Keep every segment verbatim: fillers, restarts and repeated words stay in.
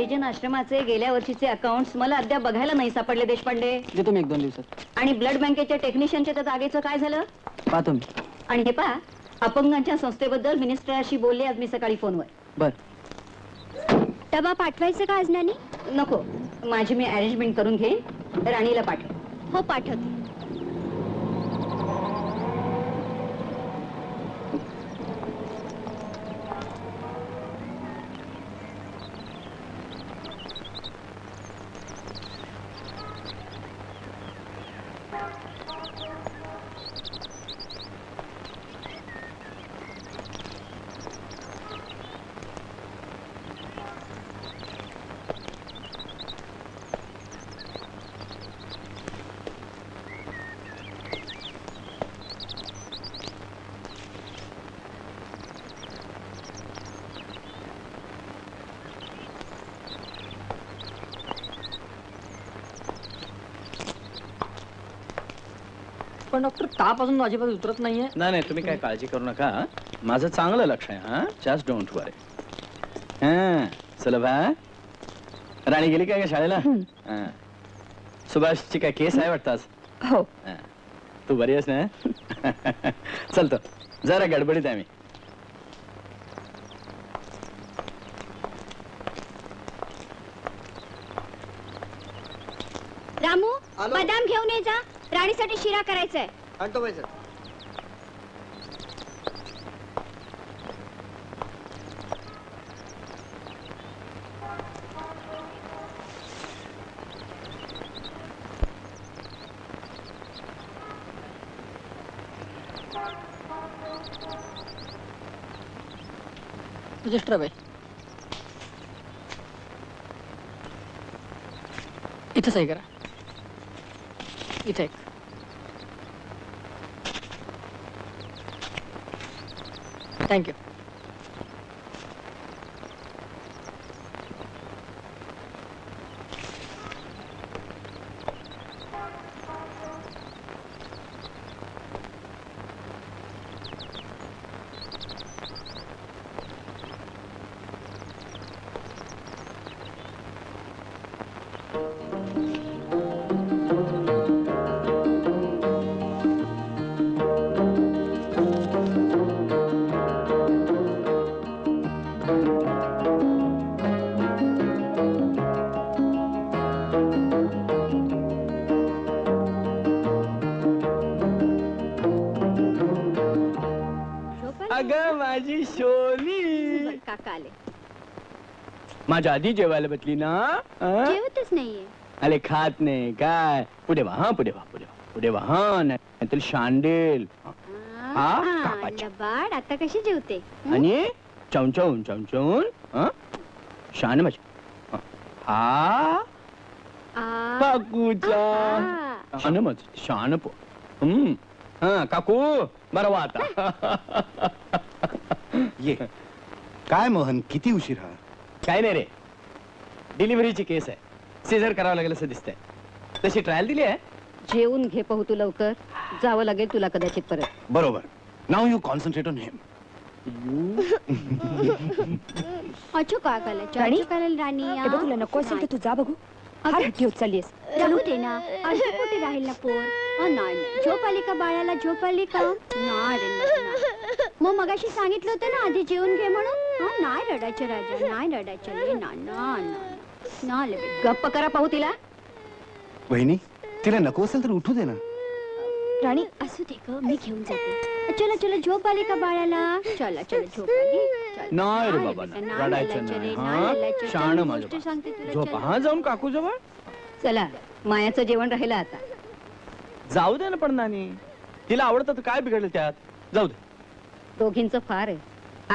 हरिजन आश्रमाचे गेल्या वर्षीचे अकाउंट्स मला अद्याप बघायला नाही सापडले देशपांडे. देतो मी एक दोन दिवसात. आणि ब्लड बँकेच्या टेक्निशियनच्या त्या जागेचं काय झालं? पाहतो मी. आणि हे पहा, अपंगांच्या संस्थेबद्दल मिनिस्टरशी बोलले आज मी सकाळी फोनवर. बर. डबा पाठवायचं का आज? नानी नको, माझी मी अरेंजमेंट करून घेईन. राणीला पाठव. हो पाठवते. डॉक्टर ताप अजून अजिबात उतरत नाहीये. नाही नाही, तुम्ही काय काळजी करू नका, माझं चांगलं लक्ष आहे. हा, जस्ट डोंट वरी. हा सुलभा, राणी गेली काय शाळेला? सुभाषची काय केस आहे वाटतं आज? हो. तू बरी आहेस ना? चलतो, जरा गडबडीत आहे मी. रामू बदाम घेऊन ये जा, राणीसाठी शिरा करायचा आहे. आणतो बाई सर. रजिस्टर बाई इथं सही करा. इथे थँक्यू. माझ्या आधी जेवायला बसली ना? जेवतच नाहीये. अरे खात नाही काय? पुढे वाहा पुढे वाहा पुढे वाहा पुढे वाहा, नाहीतर शांडेल. बाळ आता कशी जेवते? आणि चमचवून चमचवून शान मजा. हा काकूचा शान मज शान पो. हम्म. हा काकू बरं वा आता. ये काय मोहन, किती उशीर? हा काय नाही रे, डिलिव्हरीची केस आहे, सीझर करावं लागेल असं दिसतंय. तशी ट्रायल दिली आहे. जेवून घे पाहू, तू लवकर जावं लागेल तुला कदाचित परत. बरोबर. Now you concentrate on him. अचूक आकाला चाणी काल राणी. आता तुला नको असेल तर तू जा बघू. अरे हट्टी होत चाललीस. चालू दे ना, अशी कुठे राहील ना पोर. नाही झोप आली का बाळाला? झोप आली का? नाही मग मगाशी सांगितलं होतं ना आधी जेवून घे म्हणून. नाही रडायचे राजा, नाही रडायचे ना. गप्प करा पाहू तिला. बहिणी तिला नको असेल तर उठू दे ना. राणी असू दे ग, मी घेऊन जाते. चला चला, झोप आली का बाळाला? चला चला, झोप आली. नाही रे बाबा, रडायचं नाही. शान माझं सांगते तुला. झोप हा जाऊन काकू जवळ. चला, मायाचं जेवण राहिलं आता. जाऊ दे ना पण नानी, तिला आवडतं काय बिघडलं त्यात. जाऊ दे. दोघींचं फार आहे.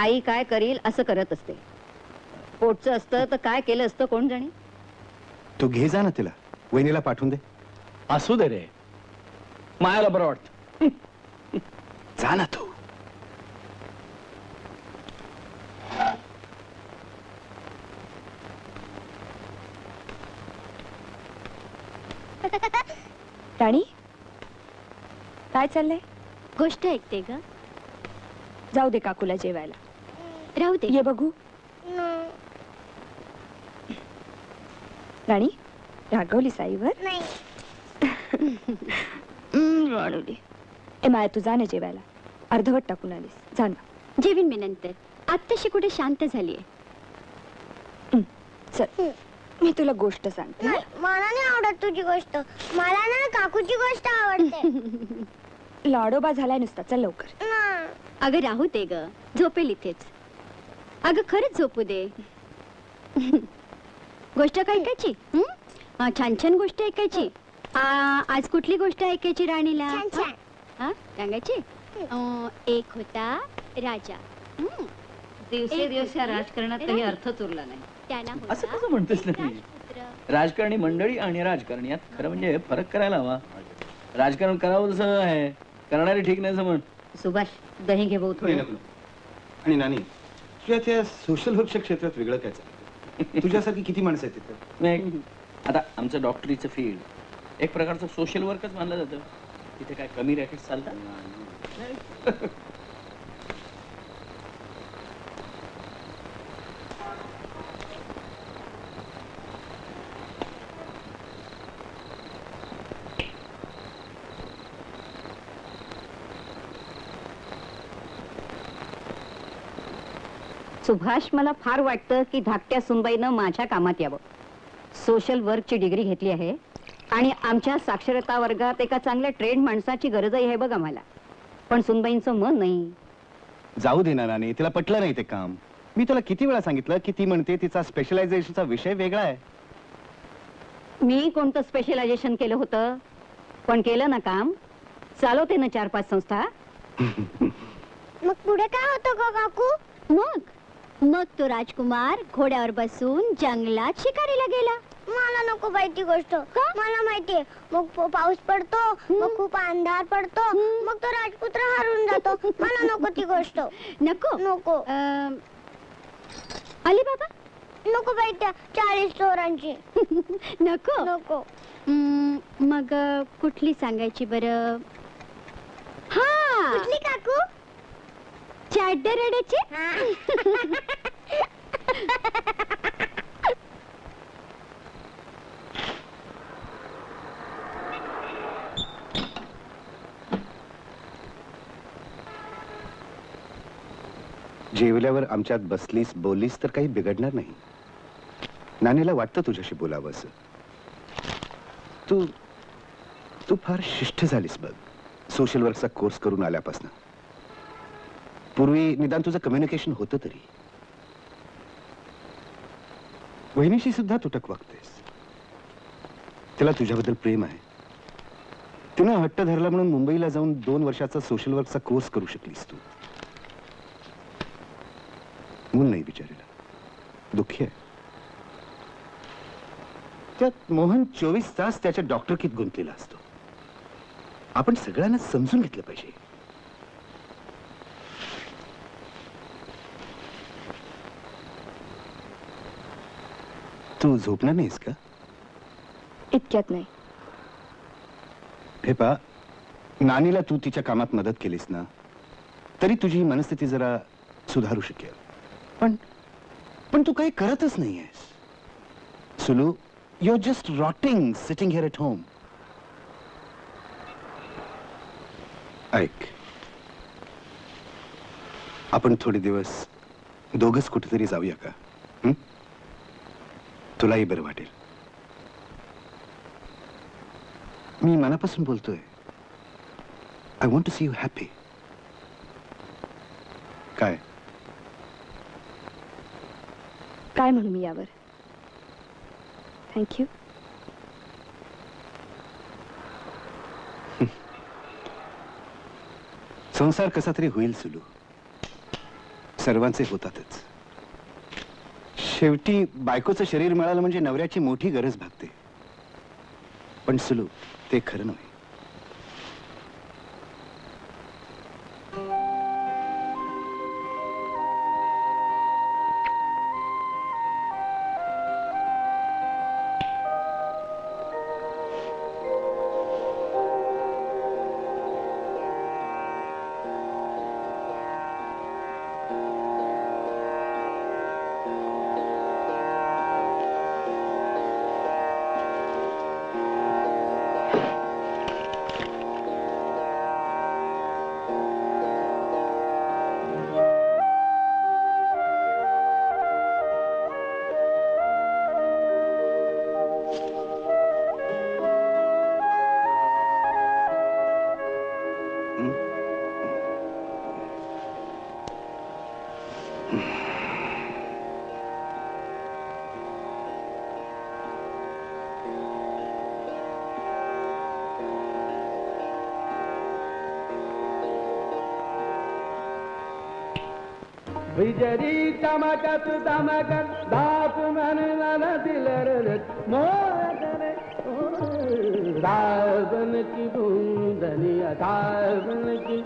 आई काय करील असं करत असते. पोटचं असतं तर काय केलं असतं कोण जाणे. तू घे जा ना तिला, वहिनीला पाठवून दे. असू दे रे, मायाला बरं वाटतं. जा ना तू. राणी काय चाललंय? गोष्ट ऐकते ग. जाऊ दे काकूला जेवायला. राहू दे. ये बघू. राणी रागवली साईवर नाही ए माया तू जाने जेवायला अर्धवट टाकून आलीस जाण जेवीन मी नंतर आत्ताशी कुठे शांत झालीये चल मी तुला गोष्ट सांगते मला नाही आवडत तुझी गोष्ट मला ना काकूची गोष्ट आवडते लाडोबा झालाय नुसता चल लवकर अगं राहू दे ग झोपेल इथेच अगं खरंच झोपू दे गोष्ट ऐकायची छान छान गोष्ट ऐकायची आज कुठली गोष्ट ऐकायची राणीला सांगायची एक होता राजा दिवसेदिवसा राजकारणात काही अर्थच उरला नाही असं कसं म्हणतेस ना राजकारणी मंडळी आणि राजकारणी यात खरं म्हणजे फरक करायला हवा राजकारण करावं जसं आहे करणारे ठीक नाही समज सुभाष दही घे बहुत आणि नानी तुझ्या सोशल वर्क क्षेत्रात वेगळं काय चालतं तुझ्यासारखी किती माणसं आहेत तिथे नाही आता आमचं डॉक्टरीचं फील्ड एक प्रकारचं सोशल वर्कच मानलं जातं तिथे काय कमी रॅकेट चालतात सुभाष मला फार वाटतं की धाकट्या सुनबाईनं माझ्या कामात यावं सोशल वर्कची डिग्री घेतली आहे आणि आमच्या साक्षरता वर्गात एका चांगल्या ट्रेंड माणसाची गरज आहे बघा मला पण सुनबाईंचं मन नाही जाऊ देणार आणि तिला पटलं नाही ते काम मी तुला किती वेळा सांगितलं की ती म्हणते तिचा स्पेशलायझेशनचा विषय वेगळा आहे मी कोणतं स्पेशलायझेशन केलं होतं पण केलं ना काम चालवते ना चार पाच संस्था मग पुढे काय होतं गं काकू मग मग तो राजकुमार घोड्यावर बसून जंगलात शिकारीला गेला मला नको बाई ती गोष्ट मला माहितीये मग पाऊस पडतो मग खूप अंधार पडतो मग तो राजपुत्र हरून जातो मला नको ती गोष्ट नको नको अली बाबा नको बाई त्या चाळीस चोरांची नको नको मग कुठली सांगायची बरं हा कुठली काकू चॅडरेडचे जेवल्यावर आमच्यात बसलीस बोलीस तर काही बिघडणार नाही नानीला वाटतं तुझ्याशी बोलावं असं तू तू फार शिष्ट झालीस बघ सोशल वर्कचा कोर्स करून आल्यापासून पूर्वी निदान तुझं कम्युनिकेशन होतं तरी वहिनीशी सुद्धा तुटक वागतेस तिला तुझ्याबद्दल प्रेम आहे तिनं हट्ट धरला म्हणून मुंबईला जाऊन दोन वर्षाचा सोशल वर्कचा कोर्स करू शकलीस तू मूल नाही बिचारीला दुःखी आहे त्यात मोहन चोवीस तास त्याच्या डॉक्टरकीत गुंतलेला असतो आपण सगळ्यांना समजून घेतलं पाहिजे तू झोपणार नाहीस का इतक्यात नाही हे पा नानीला तू तिच्या कामात मदत केलीस ना तरी तुझी ही मनस्थिती जरा सुधारू शकेल पण पण तू काही करतच नाहीयेस Sulu you are just rotting sitting here at home ऐक आपण थोडे दिवस दोघंच कुठेतरी जाऊया का हं? तुलाही बरं वाटेल मी मनापासून बोलतोय I want to see you happy काय काय म्हणू मी यावर थँक्यू संसार कसा तरी होईल सुलू सर्वांचे होतातच शेवटी बायकोचं शरीर मिळालं म्हणजे नवऱ्याची मोठी गरज भागते पण सुलू ते खरं नव्हे विजरी तमक तु तमक दाप मन नल दिल मोहन दावन की बूंदनिया दावन की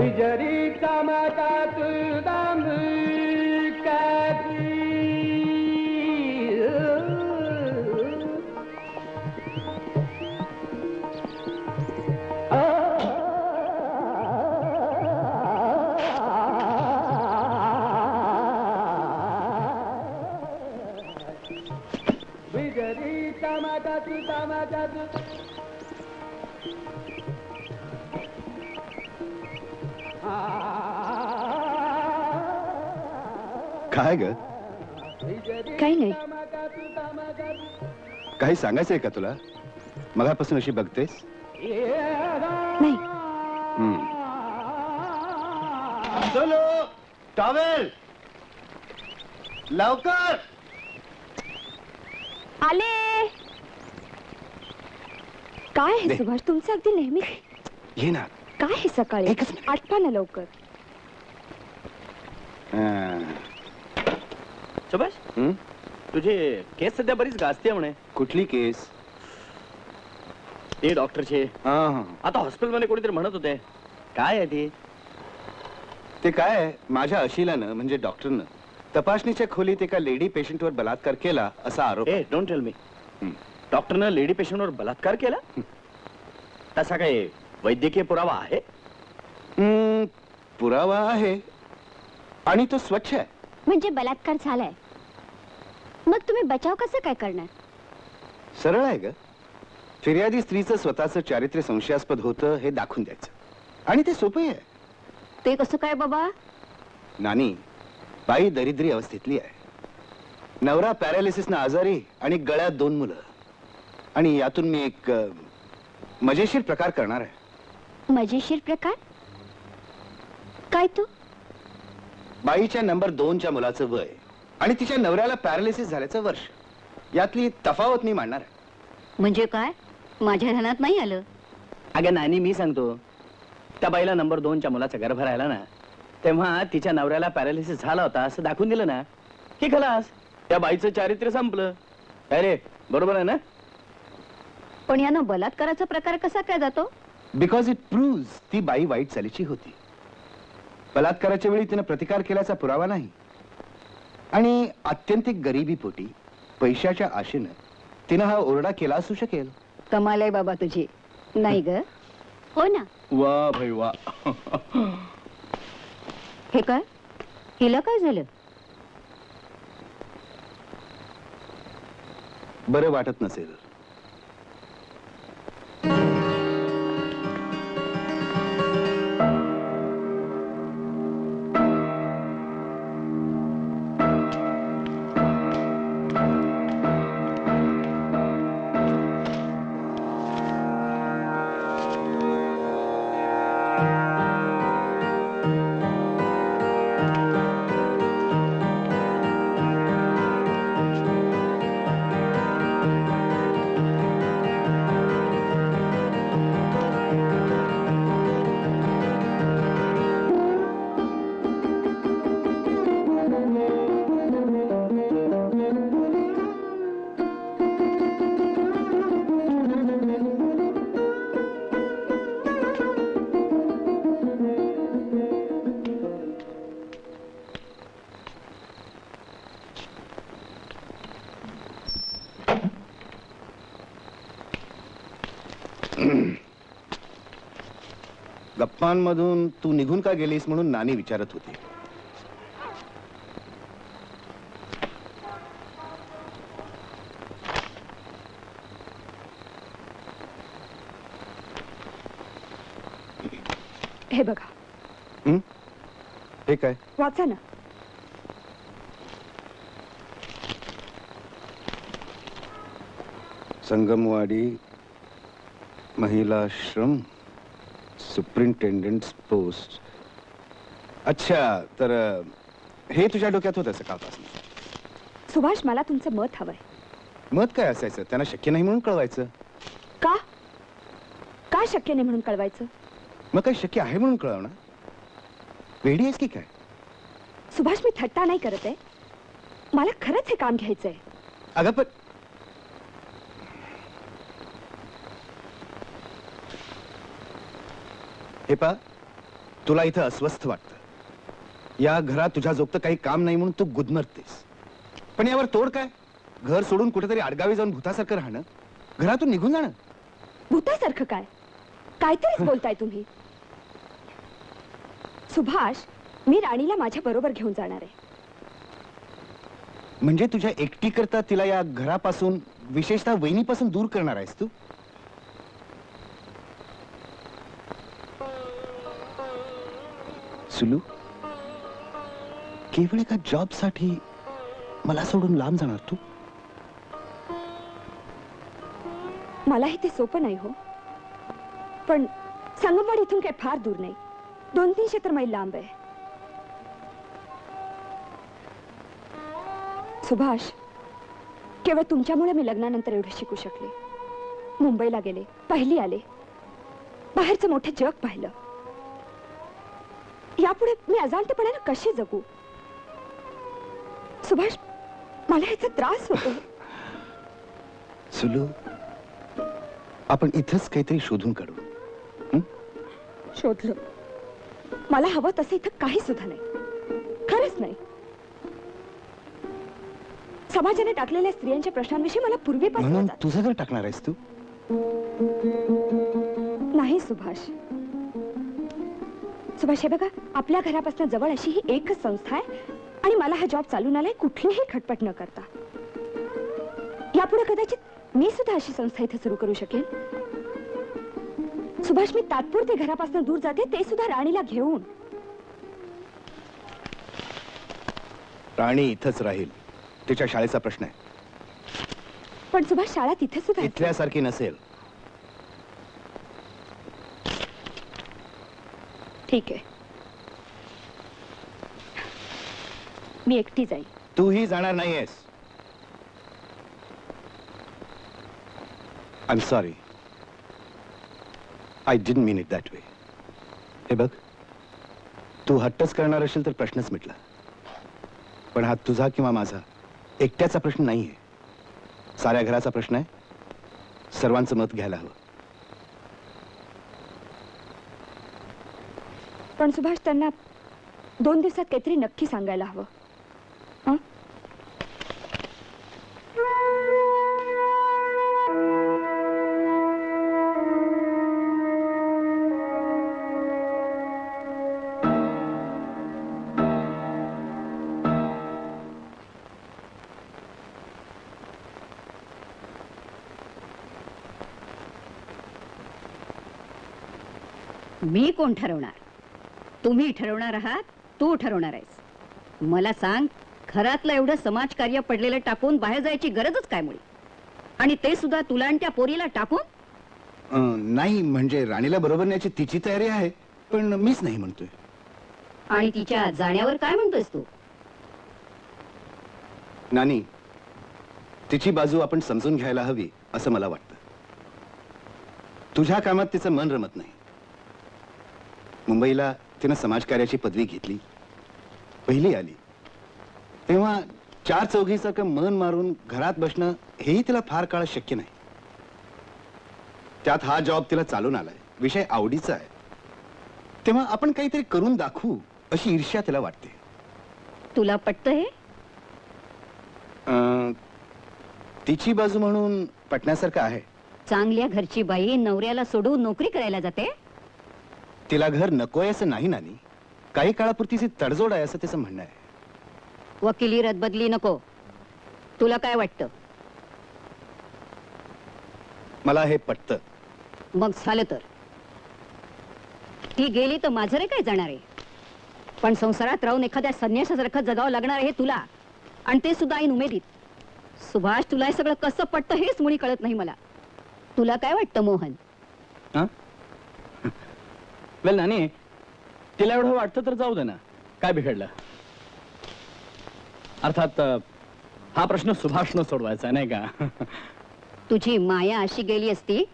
विजरी तमक तु दम काही नाही काही सांगायचंय का तुला मगापासून अशी बघतेस नाही चलो टॉवेल लवकर आले काय हे सुभाष तुमचं अगदी नेहमी ये ना काय हे सकाळी आठवा ना लवकर सुभाष तुझे केस सध्या बरीच गाजते म्हणे कुठली केस ते डॉक्टरचे आता हॉस्पिटलमध्ये कोणीतरी म्हणत होते काय आहे ते ते काय माझ्या अशिलानं म्हणजे डॉक्टरनं तपासणीच्या खोलीत एका लेडी पेशंटवर बलात्कार केला असा आरोप ए डोंट टेल मी डॉक्टरनं लेडी पेशंटवर बलात्कार केला तसा काही वैद्यकीय पुरावा आहे पुरावा आहे आणि तो स्वच्छ आहे म्हणजे बलात्कार झालाय मग तुम्ही बचाव कसं काय करणार सरळ आहे ग फिर्यादी स्त्रीचं स्वतःचं चारित्र्य संशयास्पद होतं हे दाखवून द्यायचं आणि ते सोपं आहे ते कसं काय बाबा नानी बाई दरिद्री अवस्थेतली आहे नवरा पॅरालिसिसनं आजारी आणि गळ्यात दोन मुलं आणि यातून मी एक मजेशीर प्रकार करणार आहे मजेशीर प्रकार काय तू बाईच्या नंबर दोनच्या मुलाचं वय आणि तिच्या नवऱ्याला पॅरालिसिस झाल्याचं वर्ष यातली तफावत मी मांडणार म्हणजे काय माझ्या ध्यानात नाही आलं अगं नानी मी सांगतो त्या बाईला नंबर दोनच्या मुलाचा गर्भ राहिला ना तेव्हा तिच्या नवऱ्याला पॅरालिसिस झाला होता असं दाखवून दिलं ना की खलास त्या बाईचं चारित्र्य संपलं अरे बरोबर आहे ना पण यानं बलात्काराचा प्रकार कसा काय जातो बिकॉज इट प्रूव्स ती बाई वाईट चालीची होती बलात्काराच्या वेळी तिने प्रतिकार केल्याचा पुरावा नाही आणि अत्यंतिक गरिबी पोटी पैशाच्या आशेनं तिने हा ओरडा केला असू शकेल कमाल आहे बाबा तुझी नाही ग हो ना वा भाई वा हे काय हिला काय झालं बरं वाटत नसेल मधून तू निघून का गेलीस म्हणून नानी विचारत होती हे बघा हं हे काय वाचा ना संगमवाडी महिला आश्रम सुपरिंटेंडेंट्स पोस्ट अच्छा तर हे तुझ्या डोक्यात होतं सकाळपासून सुभाष मला तुमचं मत हवंय मत काय असायचं त्यांना शक्य नाही म्हणून कळवायचं का काय का शक्य नहीं म्हणून कळवायचं? मग काय शक्य आहे म्हणून कळवणार? वेडी आहेस की काय? सुभाष मी थट्टा नाही करत आहे, मला खरंच हे काम घ्यायचंय। अगं पण हे पा, तुला इथं अस्वस्थ वाटतं, या घरात तुझ्या जोगतं काही काम नाही म्हणून तू गुदमरतेस, पण यावर तोड काय? घर सोडून कुठेतरी आडगावी जाऊन भूतासारखं राहणं, घरातून निघून जाणं। भूतासारखं काय? काहीतरीच बोलताय तुम्ही। सुभाष, मी राणीला माझ्या बरोबर घेऊन जाणार आहे। म्हणजे तुझ्या एकटी करता तिला या घरापासून, विशेषतः वहिनीपासून दूर करणार आहेस तू? सुलू, केवळ एका जॉबसाठी मला सोडून लांब जाणार तू? मला हे ते सोपं नाही हो, पण संगमवाडी इथून काही फार दूर नाही, दोन तीनशे तर मैल लांब आहे। सुभाष, केवळ तुमच्यामुळे मी लग्नानंतर एवढे शिकू शकले, मुंबईला गेले, पहिली आले, बाहेरचं मोठे जग पाहिलं, यापुढे मी अजाणतेपणाने कशी जगू? सुभाष, मला याचा त्रास होतो। सुलू, आपण इथंच काहीतरी शोधून काढू। शोधलं, मला हवं तसं इथं काही सुद्धा नाही, खरंच नाही। समाजाने टाकलेल्या स्त्रियांच्या प्रश्नांविषयी मला पूर्वीपासून म्हणून तुझं घर टाकणार आहेस तू? नाही सुभाष, सुभाष हे बघा, आपल्या घरापासून जवळ अशी ही एकच संस्था आहे आणि मला हा जॉब चालून आलाय कुठलीही खटपट न करता। यापुढे कदाचित मी सुद्धा अशी संस्था इथे सुरू करू शकेन। सुभाष, मी तात्पुरते घरापासून दूर जाते, ते सुद्धा राणीला घेऊन। राणी इथंच राहील, तिच्या शाळेचा प्रश्न आहे। पण सुभाष, शाळा तिथे सुद्धा इथल्यासारखी नसेल। ठीक आहे, मी एकटी जाईल। तूही जाणार नाहीयेस। I am sorry, I didn't mean it that way. हे बघ, तू हट्टच करणार असेल तर प्रश्नच मिटला, पण हा तुझा किंवा माझा एकट्याचा प्रश्न नाही आहे, साऱ्या घराचा प्रश्न आहे। सर्वांचं मत घ्यायला हवं। पण सुभाष, त्यांना दोन दिवसात काहीतरी नक्की सांगायला हवं। हं, मी कोण ठरवणार? तुम्ही ठरवणार आहात, तू ठरवणार आहेस। मला सांग, घरातलं एवढं समाजकार्य पडलेलं टाकून बाहेर जायची गरजच काय मुळी? आणि ते सुद्धा तुला आणि त्या पोरीला टाकून? नाही, म्हणजे राणीला बरोबर न्यायची तिची तयारी आहे, पण मीच नाही म्हणतोय। आणि तिच्या जाण्यावर काय म्हणतोयस तू? नानी, तिची बाजू आपण समजून घ्यायला हवी असं मला वाटतं। तुझ्या कामात तिचं मन रमत नाही। मुंबईला तिनं समाजकार्याची पदवी घेतली, पहिली आली तेव्हा चार चौघीसारखं मन मारून घरात बसणं हेही तिला फार काळ शक्य नाही। त्यात हा जॉब तिला चालून आलाय, विषय आवडीचा आहे, तेव्हा आपण काहीतरी करून दाखवू अशी ईर्ष्या तिला वाटते। तुला पटतं हे? तिची बाजू म्हणून पटण्यासारखं आहे। चांगल्या घरची बाई नवऱ्याला सोडून नोकरी करायला जाते? तिला घर नकोय असं नाही नानी, काही काळापुरती ती तडजोड आहे असं तिचं म्हणणं आहे। वकिली रदबदली नको, तुला काय वाटतं? मला हे पटतं। मग झालं तर ती गेली तर माझं रे काय जाणार आहे? पण संसारात राहून एखाद्या संन्यासासारखं जगावं लागणार आहे तुला, आणि ते सुद्धा ऐन उमेदीत। सुभाष, तुला हे सगळं कसं पटतं हेच मुळी कळत नाही मला। तुला काय वाटतं मोहन? हा, वेल नानी, तिला एवढं वाटतं तर जाऊ दे ना, काय बिघडलं? अर्थात हा प्रश्न सुभाषनं सोडवायचा नाही का? तुझी माया अशी गेली असती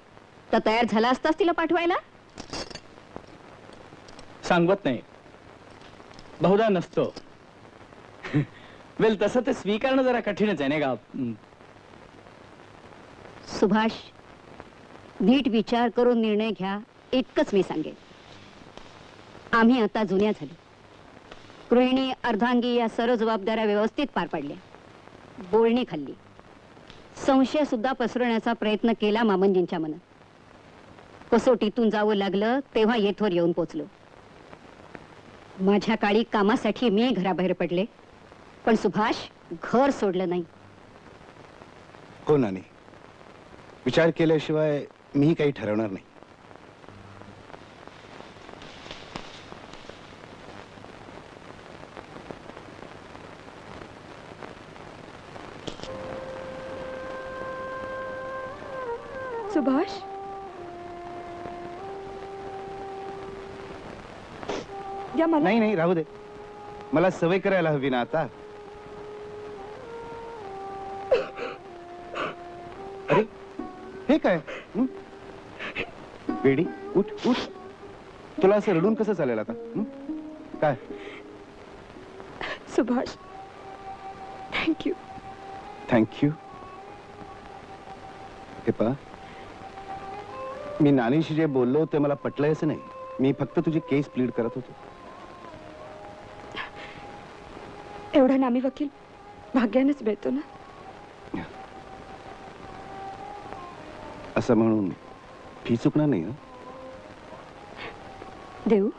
तर तयार झाला असतास तिला पाठवायला? सांगवत नाही, बहुधा नसतो. वेल तसं ते स्वीकारणं जरा कठीणच आहे नाही का? सुभाष, नीट विचार करून निर्णय घ्या इतकंच मी सांगेन. आम्ही आता जुन्या झाली, गृहिणी अर्धांगी या सर्व जबाबदाऱ्या व्यवस्थित पार पाडल्या, बोलणी खाल्ली, संशय सुद्धा पसरवण्याचा प्रयत्न केला मामनजींच्या मनात. कसोटीतून जावं लागलं तेव्हा येथवर येऊन पोचलो. माझ्या काळी कामासाठी मी घराबाहेर पडले, पण सुभाष घर सोडलं नाही. हो नानी, विचार केल्याशिवाय मी काही ठरवणार नाही. सुभाष, या मला नाही नाही राहू दे, मला सवय करायला हवी ना आता. अरे हे काय बेडी, उठ उठ, तुला असं रडून कसं चालेल आता? काय सुभाष, थँक्यू. थँक्यू हे पा, मी नानीशी जे बोललो ते मला पटलंय असं नाही. मी फक्त तुझी केस प्लीड करत होतो. एवढा नामी वकील भाग्यानेच भेटतो ना, असं म्हणून फी चुकणार नाही ना देऊ.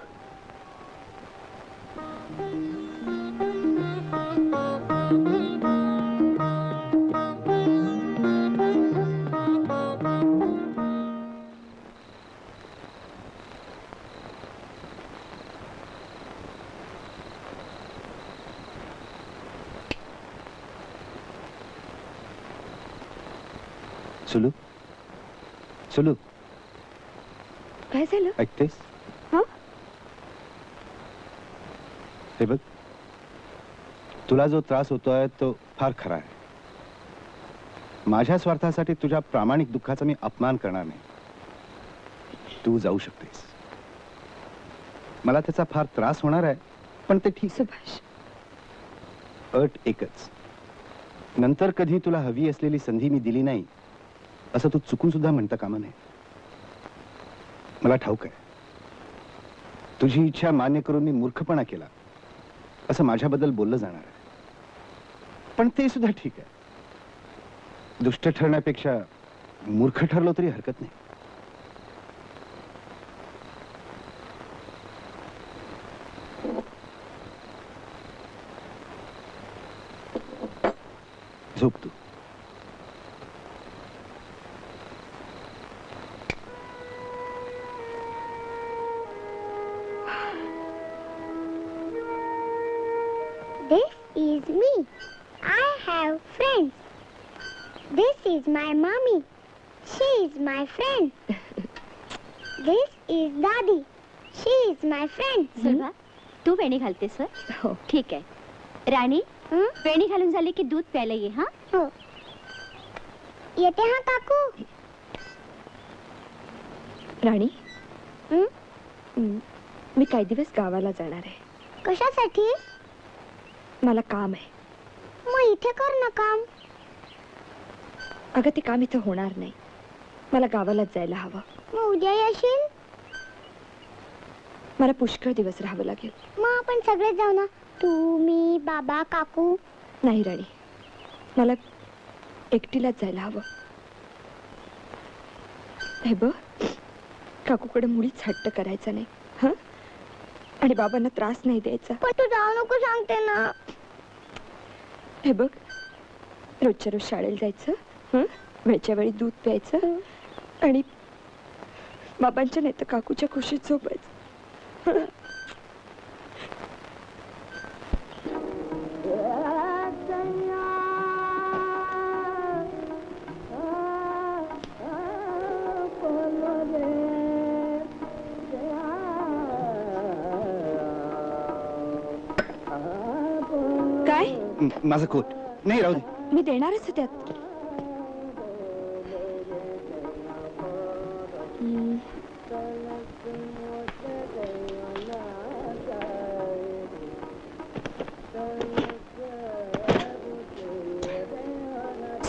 सुलू, सुलू, काय झालं? ऐकतेस? हे बघ, तुला जो त्रास होतोय तो फार खरा आहे. माझ्या स्वार्थासाठी तुझ्या प्रामाणिक दुःखाचा मी अपमान करणार नाही. तू जाऊ शकतेस. मला त्याचा फार त्रास होणार आहे, पण ते ठीक. सुभाष, अट एकच, नंतर कधी तुला हवी असलेली संधी मी दिली नाही असं तू चुकून सुद्धा म्हणता कामा नये. मला ठाऊक आहे, तुझी इच्छा मान्य करून मी मूर्खपणा केला असं माझ्याबद्दल बोललं जाणार आहे, पण ते सुद्धा ठीक आहे. दुष्ट ठरण्यापेक्षा मूर्ख ठरलो तरी हरकत नाही. झोप तू. This is my mommy. She is my friend. This is daddy. She is my friend. सुलभा, तू वेणी घालतेस हो? ठीक आहे. राणी, वेणी घालून झाली की दूध प्यायला ये. हा हो, येते. हा काकू. राणी, मी काही दिवस गावाला जाणार आहे. कशासाठी? मला काम आहे. मग इथे कर ना काम. अगं ते काम इथं होणार नाही, मला गावालाच जायला हवं. मग उद्या येशील? मला पुष्कळ दिवस राहावं लागेल. मग आपण सगळे जाऊ ना, तू, मी, बाबा, काकू. नाही राणी, मला एकटीलाच जायला हवं. हे बघ, काकूकडे मुळीच हट्ट करायचा नाही हं, आणि बाबांना त्रास नाही द्यायचा. पण तू जाऊ नको सांगते ना. हे बघ, रोजच्या रोज शाळेला जायचं, वेळच्या वेळी दूध प्यायचं, आणि बाबांच्या नाही तर काकूच्या खुशीत झोपायचं. काय माझं कोट नाही, राहू दे, मी देणारच होत्यात.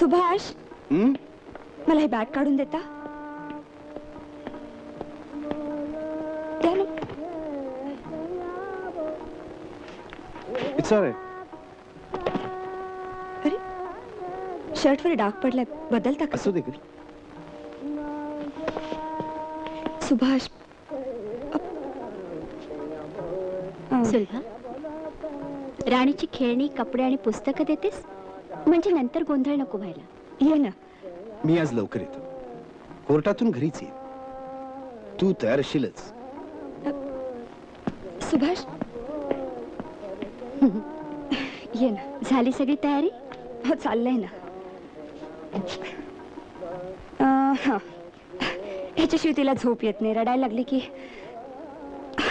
सुभाष मला हे बॅग काढून देता? It's all right. अरे शर्ट वर डाग पडलाय, बदलता का? असू दे ग सुभाष। सुलभा, राणीची खेळणी, कपडे आणि पुस्तकं देतेस म्हणजे नंतर गोंधळ नको व्हायला। ये ना, मी आज लवकर येतो, कोर्टातून घरीच ये। तू तयार असशीलच सुभाष? ये ना, झाली सगळी तयारी? हो चाललंय ना। हां, ह्याच्याशिवाय तिला झोप येत नाही, रडायला लागली की।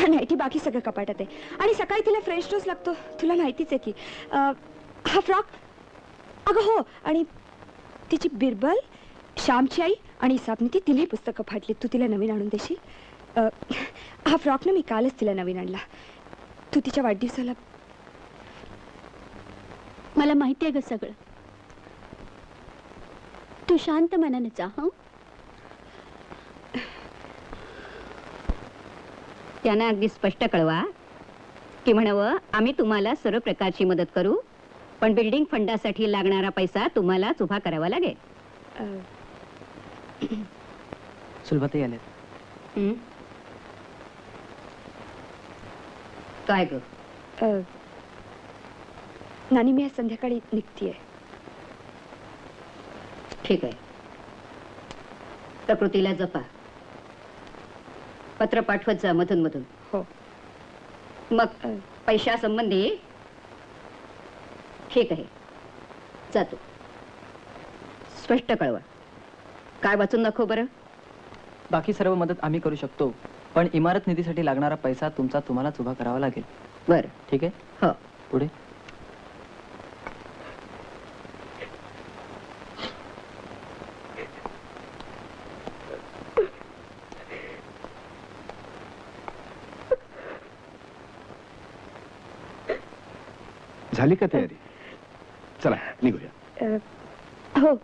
नाही, ती बाकी सगळं कपाटात आहे आणि सकाळी तिला फ्रेश ड्रेस लागतो, तुला माहितीच आहे की। हा फ्रॉक, अगं हो, आणि तिची बिरबल, श्यामची आई आणि हिसाबने ती तिलाही पुस्तकं फाटली, तू तिला नवीन आणून देशील? हा फ्रॉक ना मी कालच तिला नवीन आणला, तू तिच्या वाढदिवसाला। मला माहिती आहे ग सगळं, तू शांत मनाने जा हं? त्यांना अगदी स्पष्ट कळवा की म्हणावं आम्ही तुम्हाला सर्व प्रकारची मदत करू, पण बिल्डिंग फंडासाठी लागणारा पैसा तुम्हालाच उभा करावा लागेल। सुलभाताई आलेत। काय ग? नानी, मी संध्याकाळी निघतीये। ठीक आहे, प्रकृतीला जपा, पत्र पाठवत जा मधून मधून। हो। मग पैशा संबंधी ठीक आहे, जातो स्पष्ट कळवा, काय वाचून नको बरं। बाकी सर्व मदत आम्ही करू शकतो, पण इमारत निधीसाठी लागणारा पैसा तुमचा तुम्हालाच उभा करावा लागेल। बरं ठीक आहे। हो, पुढे। झाली का तयारी? चला निघूया। हो,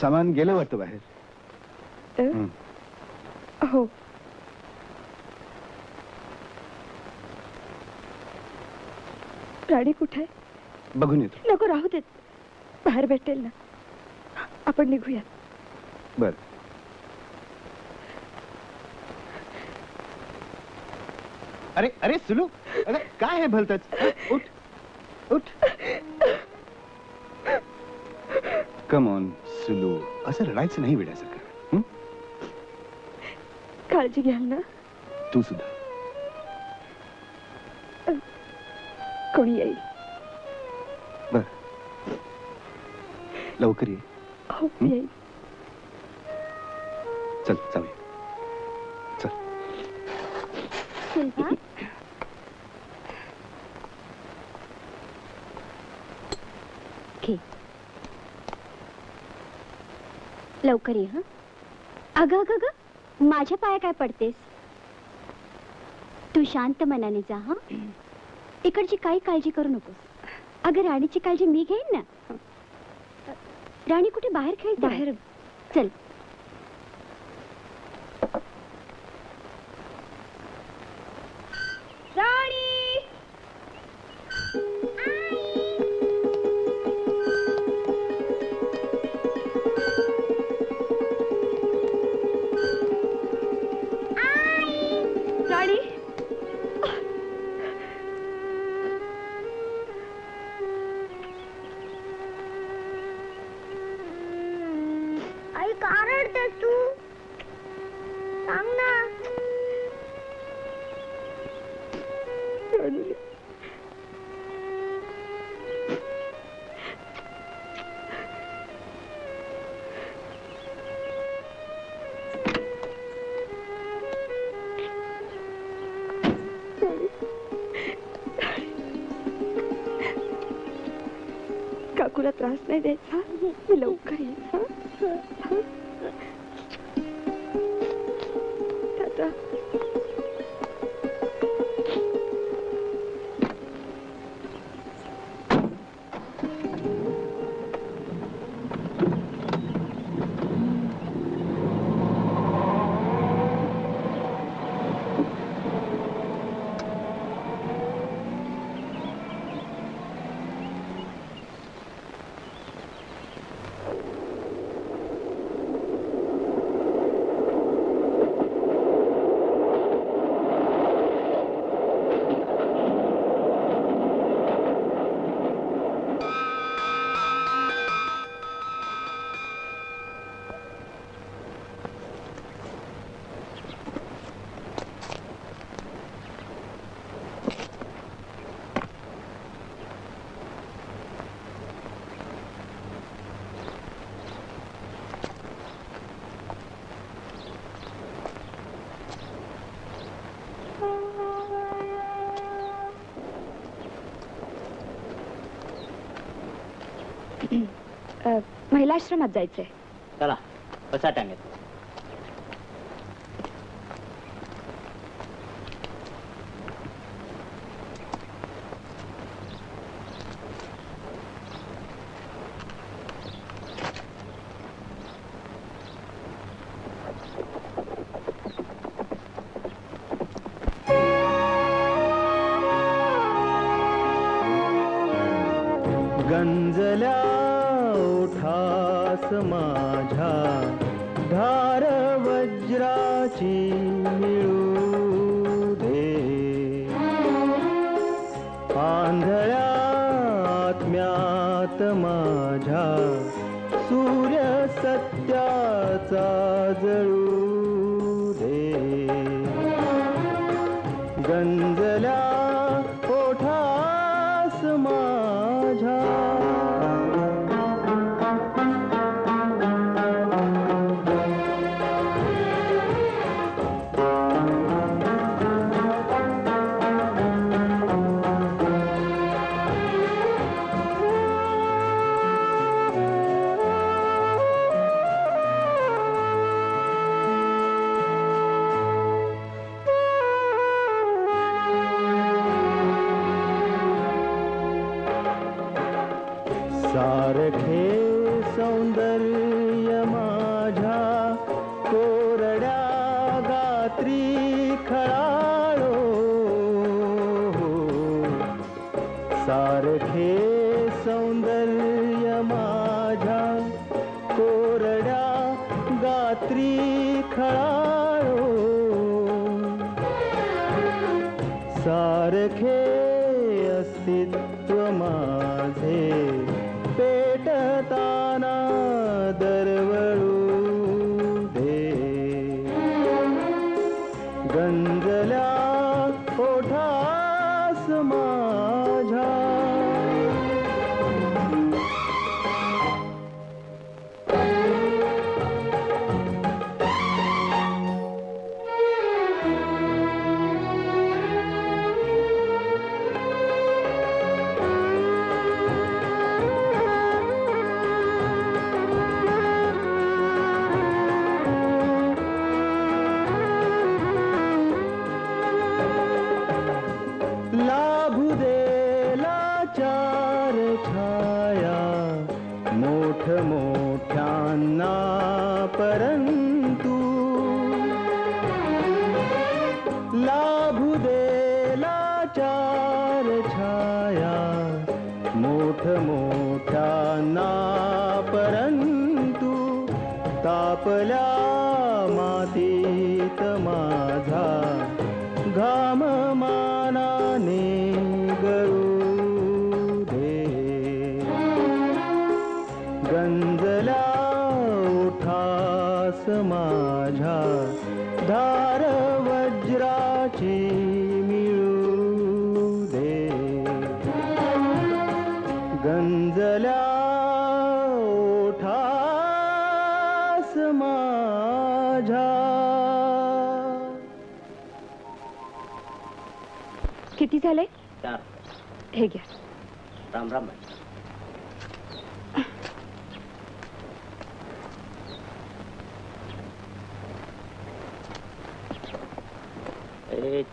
सामान गेलं वाटतं बाहेर? हो। राणी कुठे आहे? बघून येतो। नको, राहू देत, बाहेर भेटेल ना, आपण निघूया। बरं। अरे अरे सुलू, अरे काय है भलतच? उठ उठ। कम ऑन सुलू, असं रडायचं नाही वेड्यासारखं। काळजी घ्याल ना तू सुद्धा। कोणी येईल? बर, लवकर ये। हो येईल। चल जाऊया। सुलभा, लवकर ये हं। अगं अगं अगं, माझ्या पाया काय पडतेस? तू शांत मनाने जा हं, इकडची काही काळजी करू नकोस। अगं राणीची काळजी मी घेईन ना। राणी कुठे बाहेर खेळते? बाहेर। चल तुला त्रास नाही द्यायचा, मी लवकर येईल। महिलाश्रमात जायचंय. चला बसा टांगेत.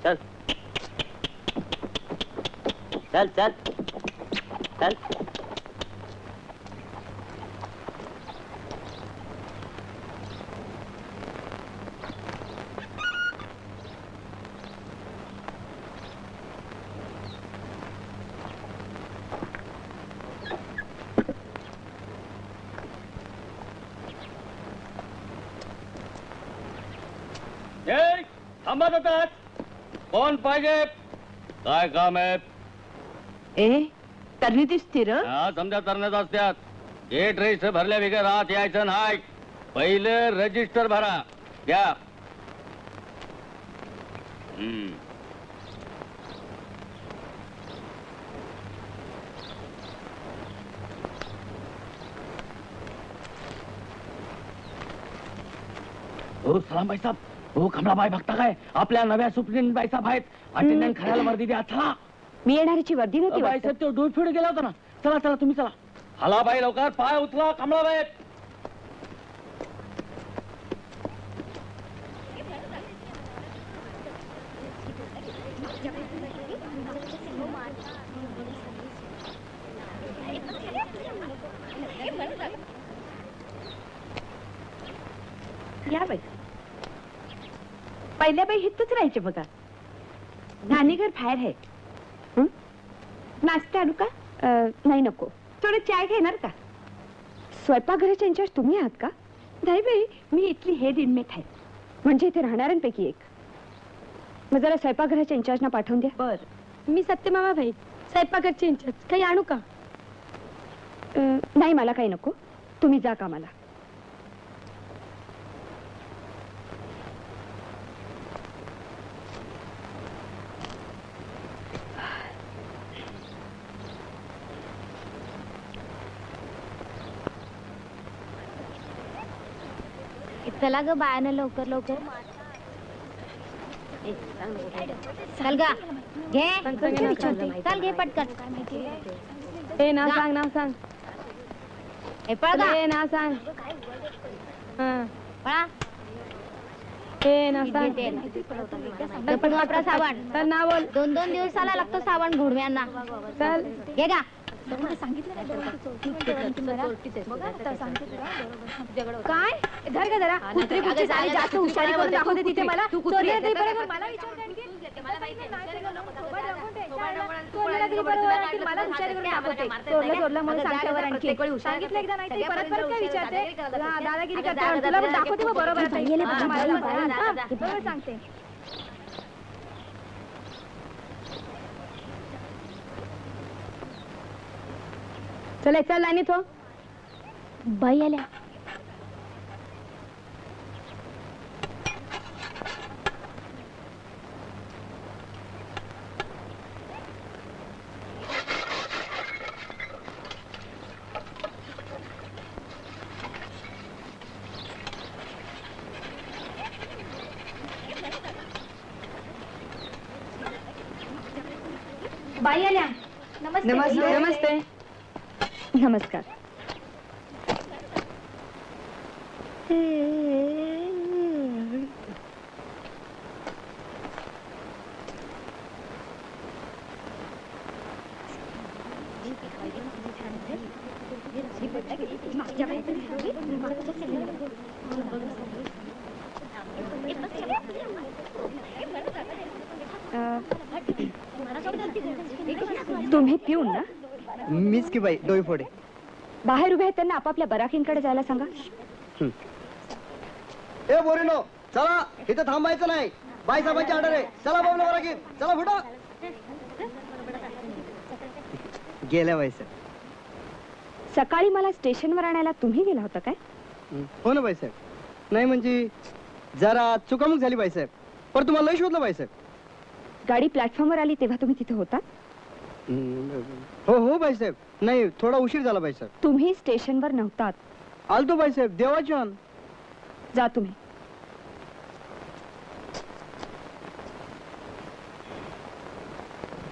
चल चल चल थांबा जातात. कोण पाहिजे? काय काम आहे? ए तरणी स्थिर समजा तरण्यात असतात. गेट रजिस्टर भरल्या वगैरे रात यायचं नाही. पहिलं रजिस्टर भरा द्या. हो सलाम भाई साहब. हो कमला भाई बघता काय आपल्या नव्या सुप्रिंट भाई साहब आहेत. अटेंडंट खऱ्याला वर्दी द्या. मी येणारीची वर्दी नव्हती. तो डोळफीड गेला होता ना. चला चला तुम्ही चला. हलाबाई लवकर पाय उचला कमळाबाई. या बाई पहिल्या बाई हितच राहायचे बघा. नानीघर बाहेर आहे. नाश्ता आणू का? नाही नको. थोडं चाय घेणार का? स्वयंपाकघराच्या इंचार्ज तुम्ही आहात का? नाही बाई मी इथली हेड इनमेट आहे म्हणजे इथे राहणाऱ्यांपैकी एक. मग जरा स्वयंपाकघराच्या इंचार्जना पाठवून द्या. बरं मी सत्यमामा बाई स्वयंपाकघरचे इंचार्ज. काही आणू का? नाही मला काही नको. तुम्ही जा कामाला. चला ग बायाने लवकर लवकर. चल ग घे चल घे पटकन. ए नाव सांग नाव सांग. ए पळ ग. ए नाव सांग. हां पळा. ए नाव सांग. पटकन वापरा साबण. चल ना बोल. दोन दोन दिवसाला लागतो साबण घोडव्यांना. चल घे ग. काय धर का जरा कुत्री कुत्री झाली जास्त हुशारी करून दाखवते तिथे मला. चोरीला तरी बरोबर मला विचार कारण की मला माहिती नाही चोरीला तरी बरोबर मला हुशारी करून दाखवते. चोरला चोरला मला सांगतावर आणखी एक वेळ सांगितलं एकदा नाही तरी परत परत काय विचारते दादागिरी करता. तुला दाखवते मग बरोबर बरोबर सांगते. चल चल लानी तो बाई आल्या. बाई आल्या. नमस्ते नमस्ते नमस्ते नमस्कार. तुम्ही पिऊन ना मीच की बाई डोई फोडे. बाहेर उभे आहेत त्यांना आपापल्या बराकींकडे जायला सांगा. ए बोरिनो चला इथे थांबायचं नाही. बाई साहेबांची ऑर्डर आहे. चला बाबूला बराकीत चला फुटा. गेल्या बाई साहेब सकाळी मला स्टेशनवर आणायला तुम्ही गेला होता काय? हो ना बाई साहेब. नाही म्हणजे जरा चुकामुक झाली बाई साहेब. पर तुम्हाला लय शोधलं बाई साहेब. गाडी प्लॅटफॉर्मवर आली तेव्हा तुम्ही तिथे होता? हो हो भाई साहब. नहीं थोड़ा उशीर झाला भाई साहब. तुम्ही स्टेशन वर नव्हतात. आलतो भाई साहब देवाचन. जा तुम्ही.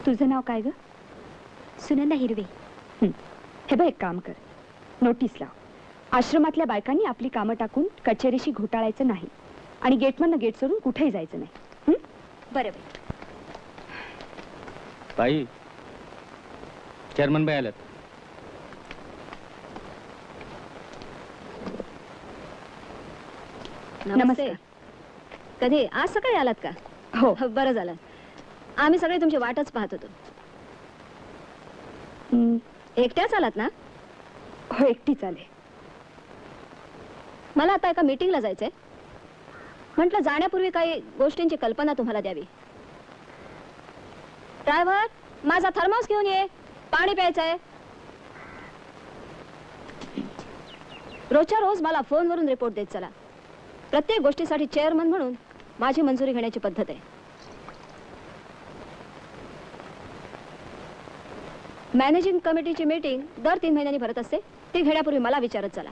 तुझं नाव काय ग? सुनंदा हिरवे. हे बघ एक काम कर नोटीस लाव. आश्रमातल्या बायकांनी आपली कामं टाकून कचेरीशी घोटाळायचं नाही आणि गेटमधनं गेट सोडून कुठेही जायचं नाही. बरोबर बाई. चेयरमन भाई आलेत. नमस्ते. कधी आज सकाळी आलात का? हो बरं झालं. आम्ही सगळे तुमची वाटच पाहत होतो. एकट्याच आलात ना? हो एकटीच आले. मला आता एका मीटिंगला जायचंय. म्हटलं जाण्यापूर्वी काही गोष्टींची कल्पना तुम्हाला द्यावी. ड्रायव्हर माझा थर्मॉस घेऊन ये. पाणी प्यायचंय. रोजच्या रोज मला फोनवरून रिपोर्ट देत चला. प्रत्येक गोष्टीसाठी चेअरमन म्हणून माझी मंजुरी घेण्याची पद्धत आहे. मॅनेजिंग कमिटीची मीटिंग दर तीन महिन्यांनी भरत असते. ती घेण्यापूर्वी मला विचारत चला.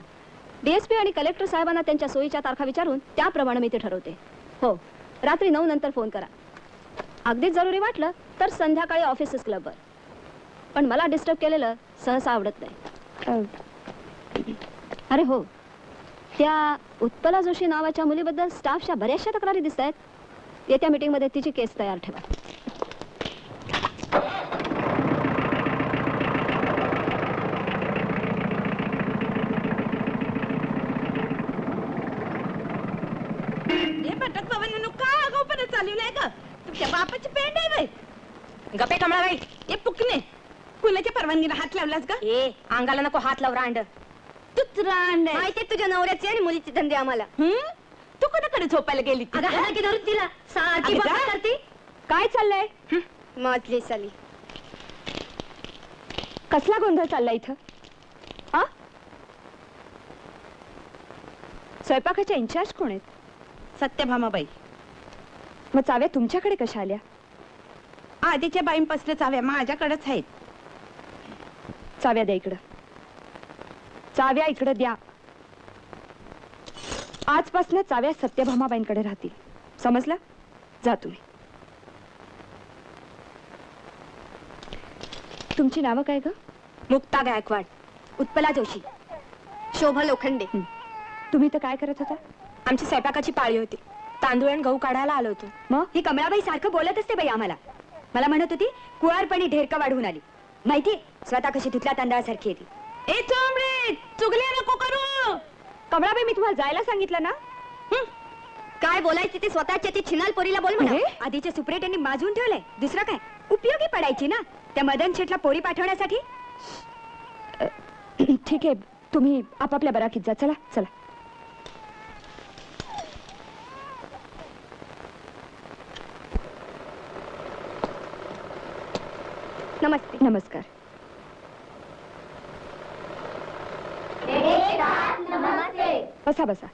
डीएसपी आणि कलेक्टर साहेबांना त्यांच्या सोयीच्या तारखा विचारून त्याप्रमाणे मी ते ठरवते. हो रात्री नऊ नंतर फोन करा. अगदीच जरुरी वाटलं तर संध्याकाळी ऑफिसेस क्लबवर. पण मला डिस्टर्ब केलेलं सहसा आवडत नाही. अरे हो, त्या उत्पला जोशी नावाच्या मुलीबद्दल स्टाफच्या बऱ्याचशा तक्रारी दिसत आहेत. येत्या मीटिंगमध्ये तिची केस तयार ठेवा. गपे कमला बाई, ये पुकने कुणाच्या परवानगीला हात लावलास का? ए अंगाला नको हात लाव रांड. तूच रांड आहे माहिती तुझ्या नवऱ्याचे आणि मुलीचे धंदे आम्हाला. हं तू कोणाकडे झोपायला गेली? अगं हाना की धरून तिला सारखी बात करती. काय चाललंय? मातली साली कसला गोंधळ चाललाय इथं? आ स्वयंपाकाच्या इंचार्ज कोण आहेत? सत्यभामाबाई. मग चाव्या तुमच्याकडे कशा आल्या? आधीच्या बाईंपासून चाव्या माझ्याकडेच आहेत. चाव्या द्या इकडं. चाव्या इकडं द्या. आजपासून चाव्या सत्यभामाबाईंकडे राहतील. समजलं? जा तुम्ही. तुमची नावं काय गं? मुक्ता गायकवाड, उत्पला जोशी, शोभा लोखंडे. तुम्ही तर काय करत होता? आमची स्वयंपाकाची पाळी होती. तांदूळ आणि गहू काढायला आलो होतो. मग ही कमळाबाई सारखं बोलत असते बाई आम्हाला. मला म्हणत होती कुवारपणी ढेरका वाढून आली. माहिती स्वतः कशी धुतल्या तांदळासारखी येते. ए चोंबडे चुगले नको करू. कमळाबाई मी तुम्हाला जायला सांगितलं ना. काय बोलायचे ते स्वतःच्या ते छिनाल पोरीला बोल म्हणा. आधीच्या सुपरेटांनी माजून ठेवलंय. दुसरं काय उपयोगी पडायची ना त्या मदन शेटला पोरी पाठवण्यासाठी. ठीक आहे तुम्ही आपापल्या बराकीत जा. चला चला. नमस्ते. नमस्कार. नमस्ते. बसा बसा.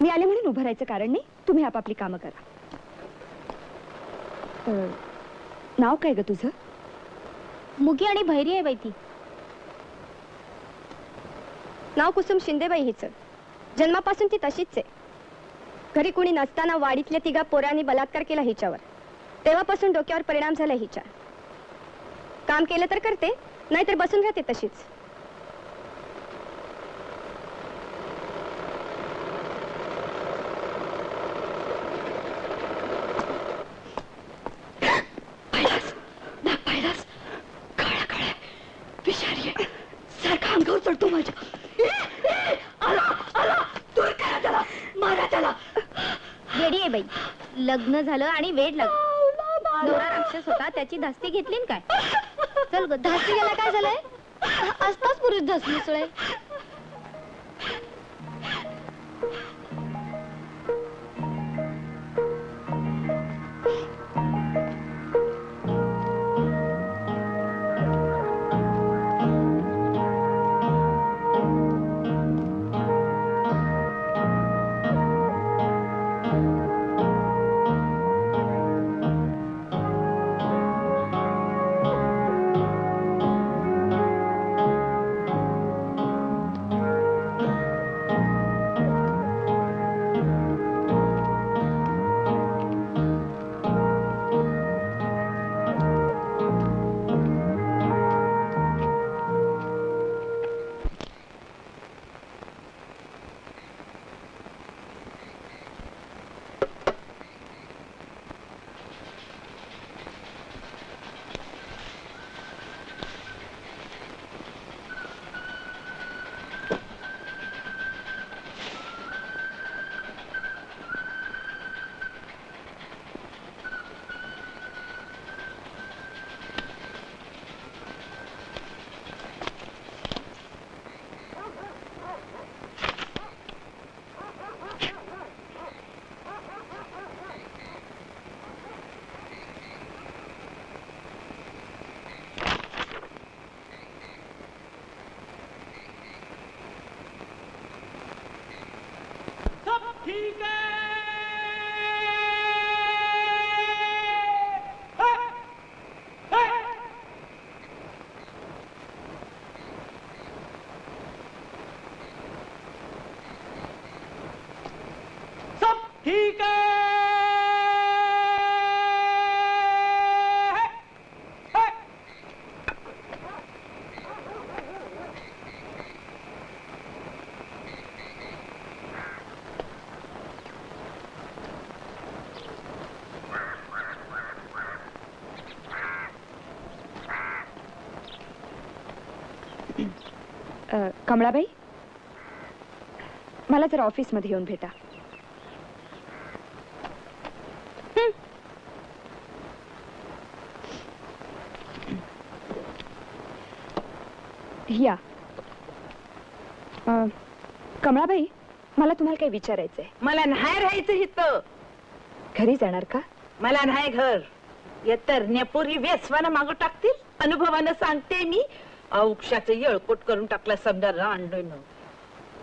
मी आले म्हणून उभं राहायचं कारण नाही. तुम्ही आपापली कामं करा. नाव काय ग तुझं? मुगी आणि भैरी आहे बाई. ती नाव कुसुम शिंदेबाई हिचं. जन्मापासून ती तशीच आहे. घरी कोणी नसताना वाडीतल्या तिघा पोरांनी बलात्कार केला हिच्यावर. तेव्हापासून डोक्यावर परिणाम झाला हिच्या. काम केलं तर करते नाहीतर बसून राहते तशीच. येडी बाई. लग्न झालं आणि वेड लागलं. नवरा राक्षस होता त्याची धास्ती घेतली काय? चल ग धास्ती गेला काय झालंय? असताच पुरुष धसली सुळे. कमळाबाई, मला जरा ऑफिस मध्ये येऊन भेटा. या. कमळाबाई, मला तुम्हाला काही विचारायचंय. मला नाही राहायचं इथं. घरी जाणार का? मला नाही घर. येतर नेपुरी वेसवाना मागू टाकतील. अनुभवानं सांगते मी. औक्षाचं येळकोट करून टाकला समजा रानडोन.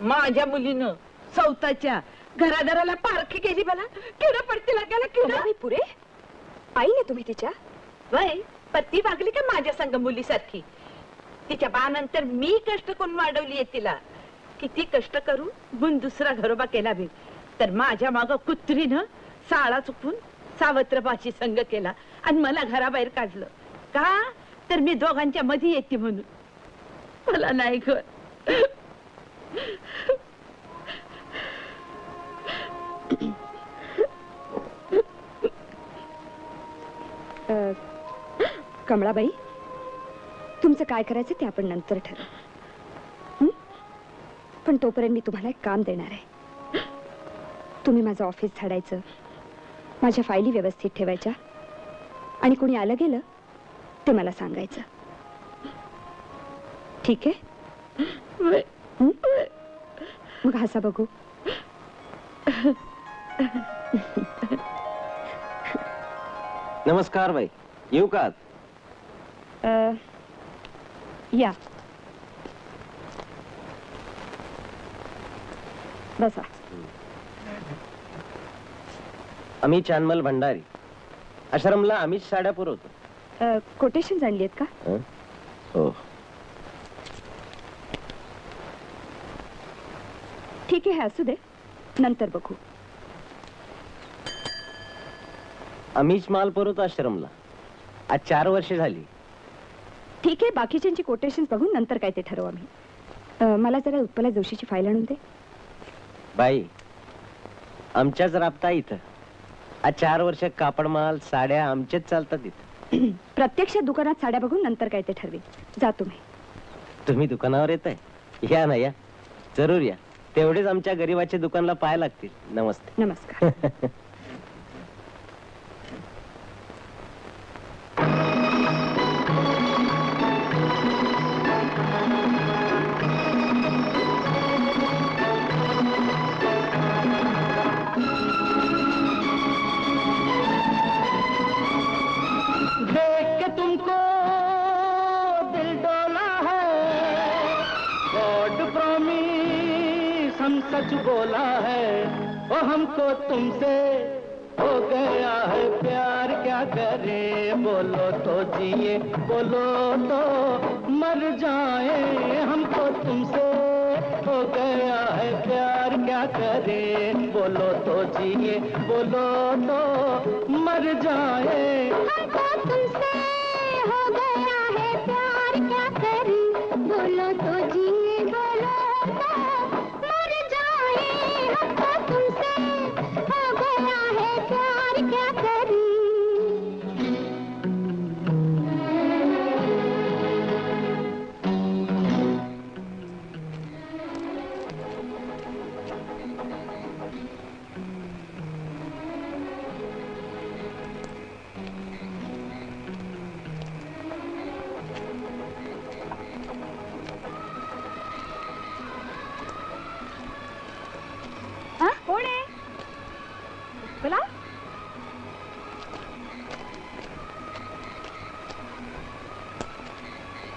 माझ्या मुलीनं सौताच्या घरादाराला पारखी केली मला. किडा पडती लागायला किडा. मी पुरे आई ने तुम्ही तिच्या वय पत्ती वागली का माझ्या संग मुलीसारखी. तिच्या बानंतर मी कष्ट करून वाढवली तिला. किती कष्ट करू पण दुसरा घरोबा केला बी. तर माझ्या माग कुत्रीनं साळा चुकून सावत्रबाची संग केला आणि मला घराबाहेर काढलं का. तर मी दोघांच्या मध्ये येते म्हणून मला नाही घर. कमळाबाई, तुमचं काय करायचं ते आपण नंतर ठरवू. पण तोपर्यंत मी तुम्हाला एक काम देणार आहे. तुम्ही माझं ऑफिस झाडायचं, माझ्या फायली व्यवस्थित ठेवायच्या आणि कोणी आलं गेलं ते मला सांगायचं. ठीक आहे? मग हसा बघू. नमस्कार बाई, येऊ का? या, बसा. आम्ही चांदमल भंडारी. आश्रमला आम्हीच साड्या पुरवतो. कोटेशन जाणली आहेत का? हो. ठीक आहे, असू दे, नंतर बघू. आम्हीच माल पुरवतो आश्रमला. आज चार वर्षे झाली. ठीक आहे, बाकीच्यांची कोटेशन्स बघून नंतर काय ते ठरवू आम्ही. मला जरा उत्पला जोशीची फाईल आणून दे. बाई, आमच्याच राबता इथं. आज चार वर्ष कापड माल साड्या आमच्याच चालतात इथं. प्रत्यक्ष दुकानात साड्या बघून नंतर काय ते ठरवेल. जा तुम्ही. तुम्ही दुकानावर येत आहे? या ना, या, जरूर या. तेवढेच आमच्या गरीबाच्या दुकानला पाय लागतील. नमस्ते. नमस्कार. सच बोला है वो हमको, तुमसे हो गया है प्यार. क्या करे, बोलो तो जिए, बोलो तो मर जाए. हमको तुमसे हो गया है प्यार. क्या करे, बोलो तो जिए, बोलो तो मर जाए. हमको तुमसे हो गया है प्यार. क्या करे, बोलो तो जिए, बोलो तो तुमसे हो गया है प्यार. क्या करी.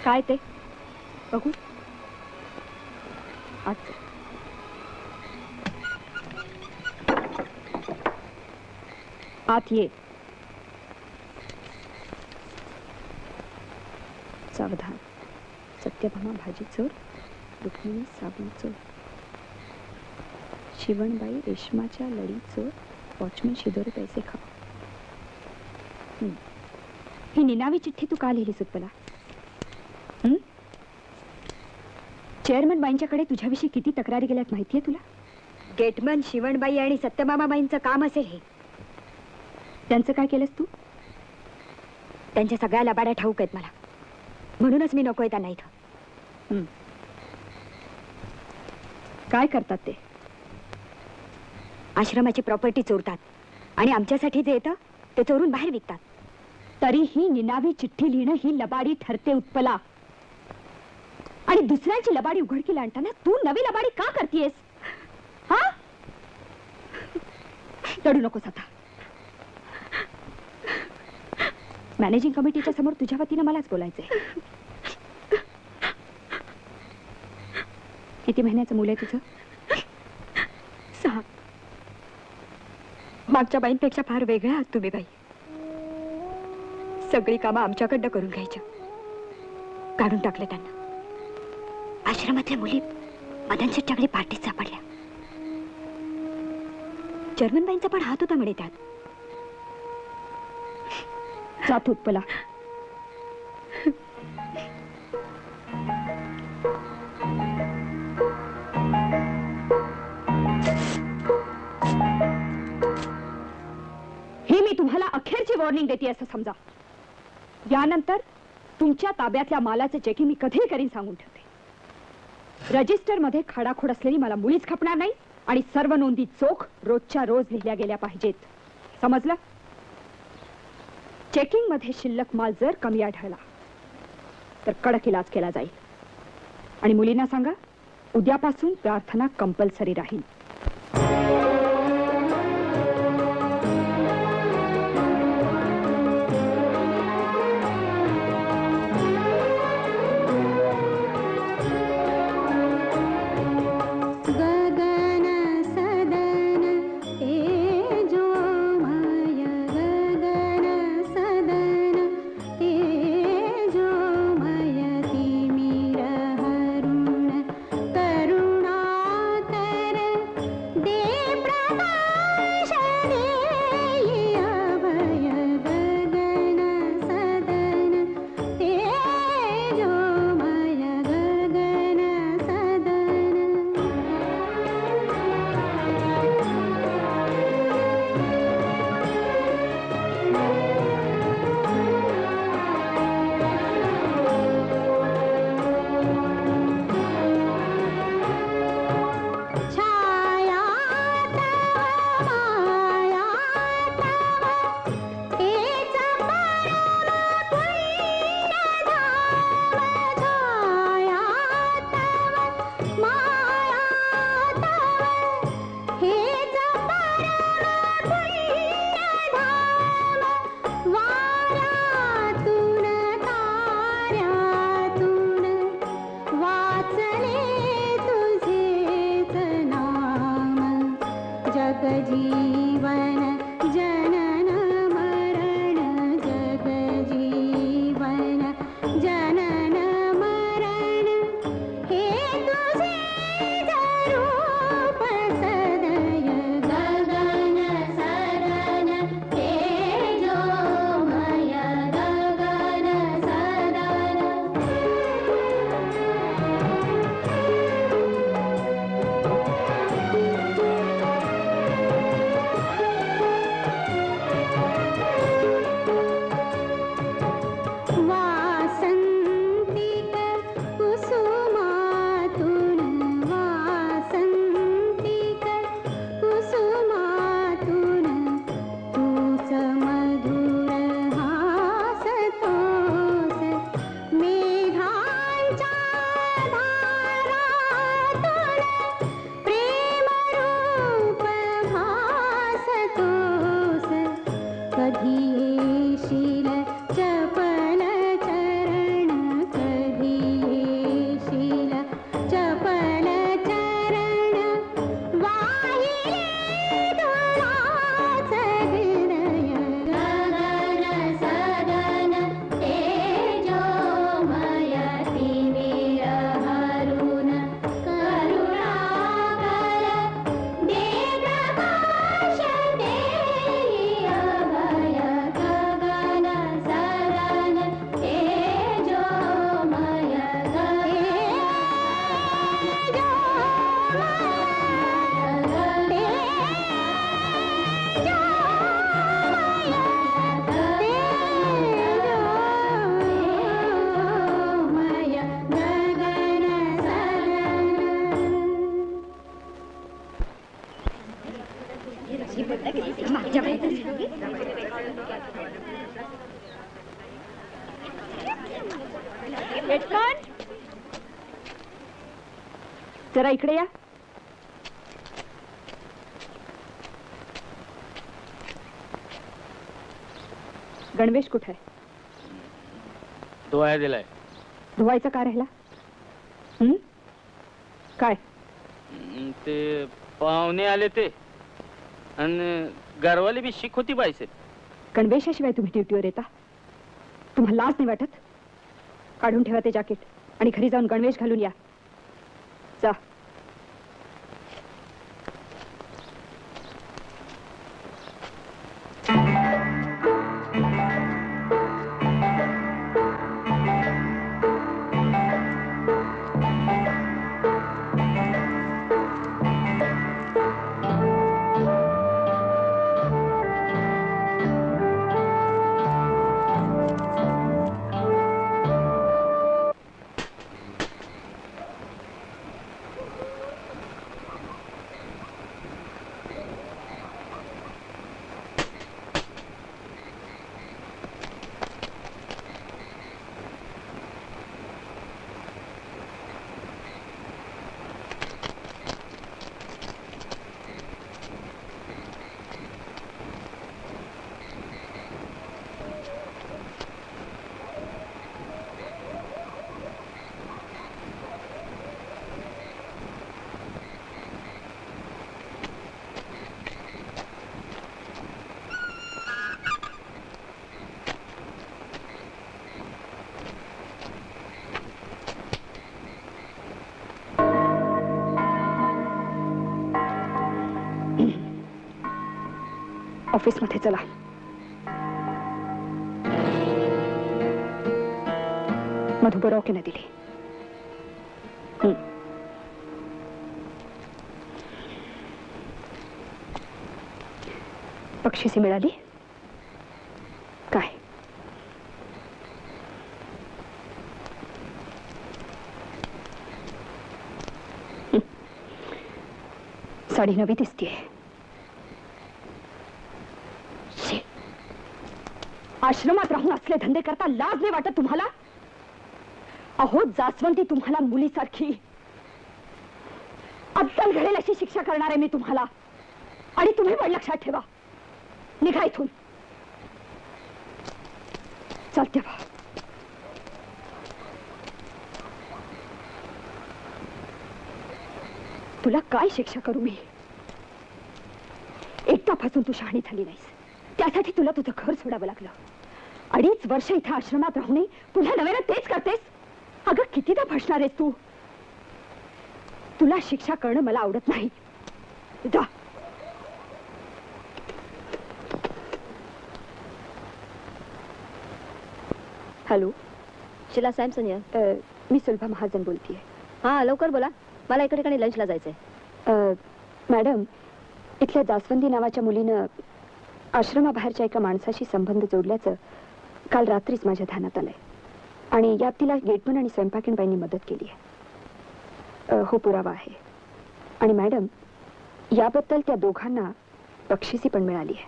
काय ते बघू. अच्छा, आत ये. सावधान. सत्यभामा भाजी चोर, रुक्मिणी साबण चोर, शिवणबाई रेशमाच्या लढी चोर, वॉचमन शिदोरे पैसे खाऊ. ही निनावी चिठ्ठी तू का लिहिलीस उत्पला? चेअरमन बाईंच्याकडे तुझ्याविषयी किती तक्रारी गेल्यात माहिती आहे तुला? गेटमन शिवणबाई आणि सत्यमामाबाईंचं काम असेल हे. त्यांचं काय केलंस तू? त्यांच्या सगळ्या लबाड्या ठाऊक आहेत मला. म्हणूनच मी नकोय त्यांना इथं. काय करतात ते? आश्रमाची प्रॉपर्टी चोरतात आणि आमच्यासाठी जे येतं ते चोरून बाहेर विकतात. तरीही निनावी चिठ्ठी लिहिणं ही लबाडी ठरते उत्पला. आणि दुसऱ्याची लबाडी उघडकीला आणताना तू नवी लबाडी का करतेस? हा लढू नकोस आता. मॅनेजिंग कमिटीच्या समोर तुझ्या वतीनं मलाच बोलायचंय. किती महिन्याचं मुलं आहे तुझं? सहा. मागच्या बाईंपेक्षा फार वेगळ्या आहात तुम्ही बाई. सगळी कामं आमच्याकडनं करून घ्यायची. काढून टाकले त्यांना. आश्रमातल्या मुली मदनशेटच्याकडे पार्टीत सापडल्या. जर्मन बाईंचा पण हात होता म्हणे त्यात. जात उत्पला. तुम्हाला अखेरची वॉर्निंग देते असं समजा. यानंतर तुमच्या ताब्यातल्या मालाचे चेकिंग मी कधी करीन सांगून ठेवते. रजिस्टर मध्ये खाडाखोड असलेली मला मुळीच खपणार नाही आणि सर्व नोंदी चोख रोजच्या रोज लिहिल्या गेल्या पाहिजेत. समजलं? चेकिंग मध्ये शिल्लक माल जर कमी आढळला तर कडक इलाज केला जाईल. आणि मुलींना सांगा उद्यापासून प्रार्थना कंपल्सरी राहील. जरा इकडे या. गणवेश कुठे आहे? धुवायला दिलाय. धुवायचा का राहिला? हं? काय? ते पाहुणे आले ते आणि घरवाले भी शिक होती बाईसे. गणवेशाशिवाय तुम्ही ड्युटीवर येता? तुम्हाला लाज नाही वाटत? काढून ठेवा ते जॅकेट आणि घरी जाऊन गणवेश घालून या. जा. ऑफिस मध्ये चला. मधु बरोके न दिली. बक्षिसी मिळाली काय? साडी नवी दिसतीये. आश्रमात राहून असले धंदे करता लाज नाही वाटत तुम्हाला? अहो जास्वंती तुम्हाला मुलीसारखी अद्दल घडेल अशी शिक्षा करणार आहे मी तुम्हाला. आणि तुम्ही पण लक्षात ठेवा. निघा इथून. चालते बा. तुला काय शिक्षा करू मी? एकदा फसून तू शहाणी झाली नाहीस. त्यासाठी तुला तुझं घर सोडावं लागलं. अडीच वर्ष इथे आश्रमात राहून पुन्हा नव्यानं तेच करतेस. अगं कितीदा फसणार आहेस तू? तुला शिक्षा करणं मला आवडत नाही. जा. हॅलो शिला साहेब. सोनिया मी सुलभा महाजन बोलतेय. हां लवकर बोला. मला इकडे कडे लंचला जायचंय. मॅडम इथल्या जास्वंदी नावाच्या मुलीनं आश्रमाबाहेरच्या एका माणसाशी संबंध जोडल्याचं काल रात्रीच माझ्या ध्यानात आलंय. आणि यात तिला गेटमन आणि स्वयंपाकीणबाईंनी मदत केली आहे. हो पुरावा आहे. आणि मॅडम याबद्दल त्या दोघांना बक्षिसी पण मिळाली आहे.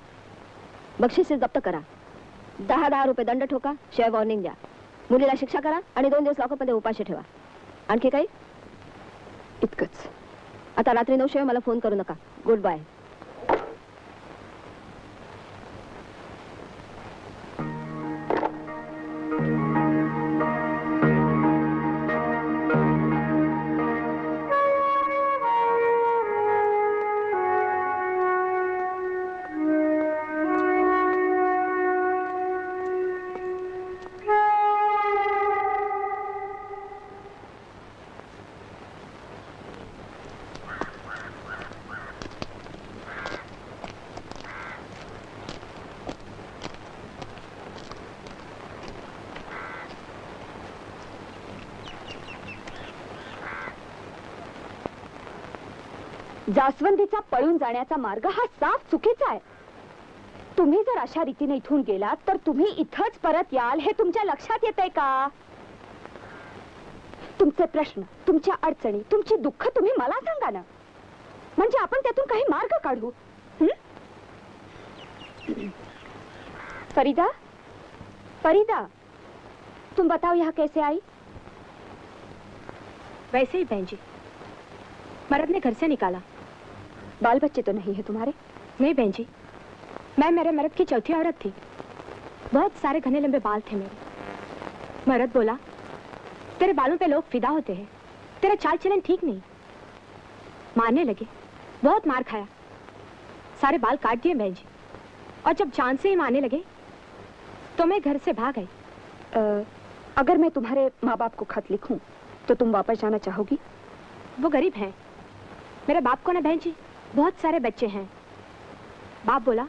बक्षिसी जप्त करा. दहा दहा रुपये दंड ठोका. शेअर वॉर्निंग द्या. मुलीला शिक्षा करा आणि दोन दिवस लॉकअपमध्ये उपाशी ठेवा. आणखी काही? इतकंच. आता रात्री नऊशिवाय मला फोन करू नका. Good bye. जास्वंदीचा पळून जाण्याचा मार्ग हा साफ चुकीचा आहे. तुम्ही जर अशा रीतीने इथून गेलात तर तुम्ही इथंच परत याल. हे तुमच्या लक्षात येतंय का? तुमचे प्रश्न, तुमच्या अडचणी, तुमची दुःख तुम्ही मला सांगा ना, म्हणजे आपण त्यातून काही मार्ग काढू. हं? फरीदा, फरीदा, तुम बताओ यहाँ कैसे आई? वैसे ही बहन जी, मर्द ने घर से निकाला। बाल बच्चे तो नहीं है तुम्हारे? नहीं बहन जी, मैं मेरे मर्द की चौथी औरत थी। बहुत सारे घने लंबे बाल थे मेरे। मर्द बोला, तेरे बालों पे लोग फिदा होते हैं, तेरा चाल चलन ठीक नहीं। मारने लगे, बहुत मार खाया, सारे बाल काट दिए बहन जी। और जब जान से ही मारने लगे तो मैं घर से भाग आई। अगर मैं तुम्हारे माँ बाप को खत लिखूं तो तुम वापस जाना चाहोगी? वो गरीब हैं मेरे बाप को ना बहन जी, बहुत सारे बच्चे हैं। बाप बोला,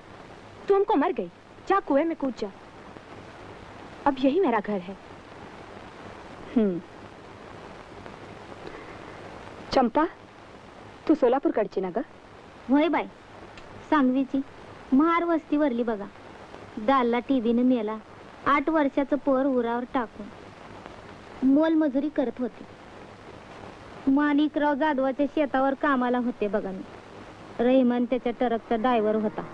तू हमको मर गई, जा कुएं में कूद जा। अब यही मेरा घर है। हम्म। चंपा, तू सोलापूर कडची ना ग? होय बाई, सांगवीची महार वस्ती वरली बघा। दालला टीव्हीने नेला, आठ वर्षाचं पोर उरावर टाकून मोलमजुरी करत होते। माणिकराव जाधवाच्या शेतावर कामाला होते बघा मी। रहीमान त्याच्या ट्रकचा ड्रायव्हर होता।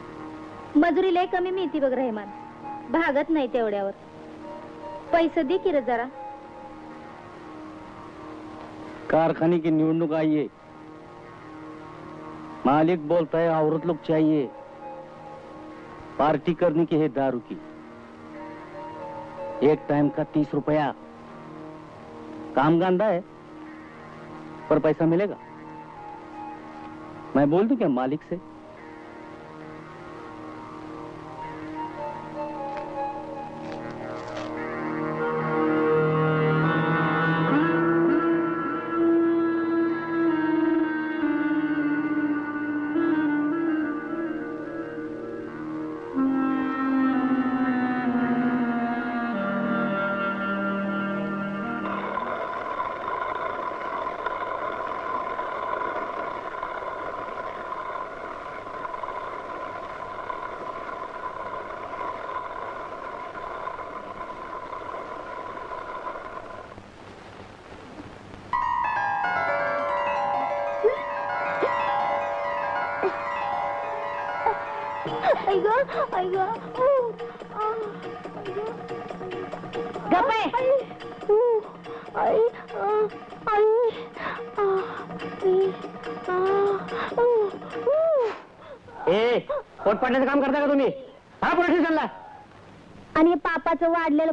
मजुरी लय कमी मिळती बघ रहीमान, भागत नाही तेवढ्यावर। पैसे दे की रे जरा। कारखाने की निवडणूक आई है, मालिक बोलता है औरत लोग चाहिए पार्टी करने की है। दारू की एक टाइम का तीस रुपया, काम गांदा है पर पैसा मिलेगा। मैं बोल दूं क्या मालिक से?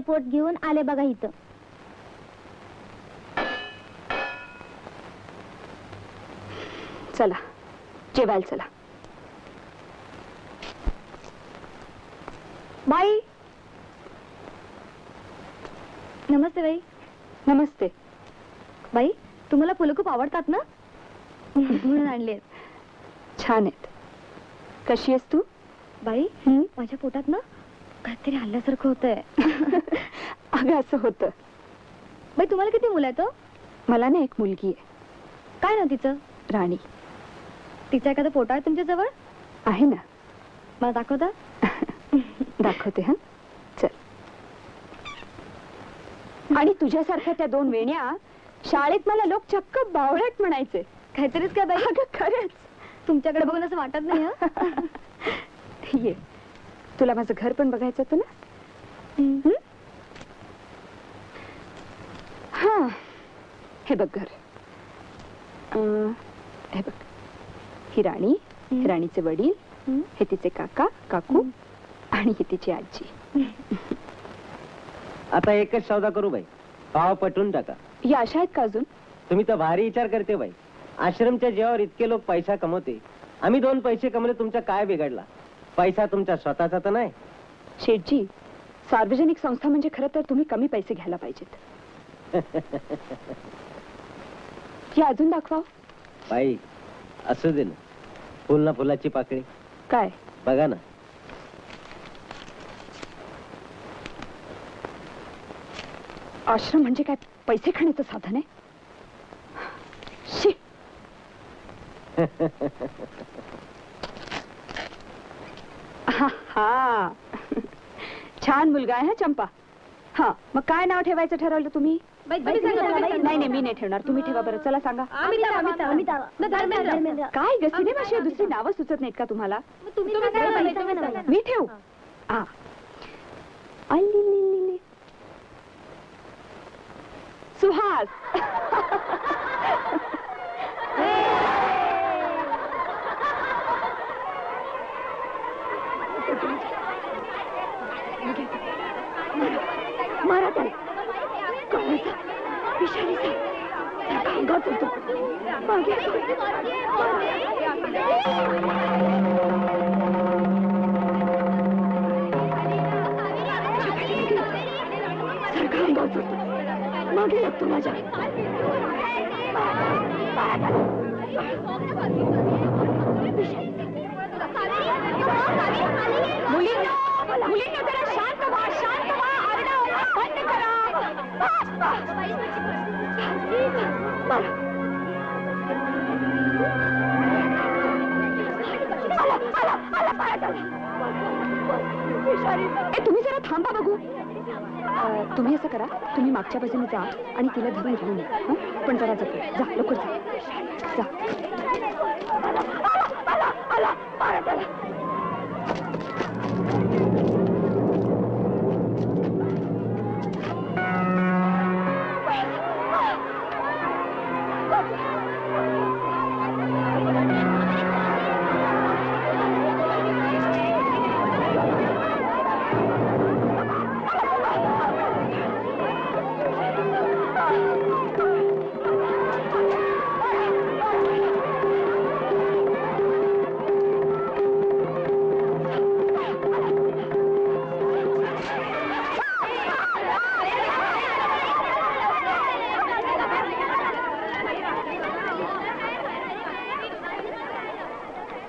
पोट घेऊन आले बघा इथं। चला जेवायला चला। बाई नमस्ते। बाई नमस्ते। बाई तुम्हाला फुलं खूप आवडतात ना, म्हणून आणले। छान आहेत. कशी आहेस तू? बाई माझ्या पोटात ना काहीतरी हल्ल्यासारखं होतंय. अगं असं होतं. बाई तुम्हाला किती मुलं आहेत? मला ना एक मुलगी आहे. काय नाव तिचं? राणी. तिच्या एखादं फोटो आहे तुमच्या जवळ? आहे ना. मला दाखवता? दाखवते. हा चल. आणि तुझ्यासारख्या त्या दोन वेण्या शाळेत मला लोक चक्क बावळट म्हणायचे. काहीतरीच काय बाई? अगं खरंच तुमच्याकडे बघून असं वाटत नाही. हा ये, तुला माझं घर पण बघायचं होतं ना? हां हे बघ घर. हे बघ, ही राणी, राणीचे वडील, हे तिचे काका काकू आणि ही तिची आजी. आता एकच सौदा करू बाई, भाव पटवून टाका. या अशा आहेत का अजून? तुम्ही तर भारी विचार करते बाई. आश्रमच्या जेवावर इतके लोक पैसा कमवते, आम्ही दोन पैसे कमवले, तुमचा काय बिघडला? पैसा तुमचा स्वतःचा तर नाही? शेठजी, सार्वजनिक संस्था म्हणजे खरं तर तुम्ही कमी पैसे घ्यायला पाहिजेत. या अजून दाखवा बाई. असू दे ना, फुल ना फुलाची पाकळी. काय बघा ना. आश्रम म्हणजे काय पैसे खाण्याचं साधन आहे? शी. हा हा, छान मुलगा आहे चंपा. हा मग काय नाव ठेवायचं ठरवलं तुम्ही? नाही नाही मी नाही ठेवणार, तुम्ही ठेवा बरं. चला सांगा. काय गसीने भाषा, दुसरी नावं सुचत नाहीत का तुम्हाला? मी ठेवू. हा सुहास.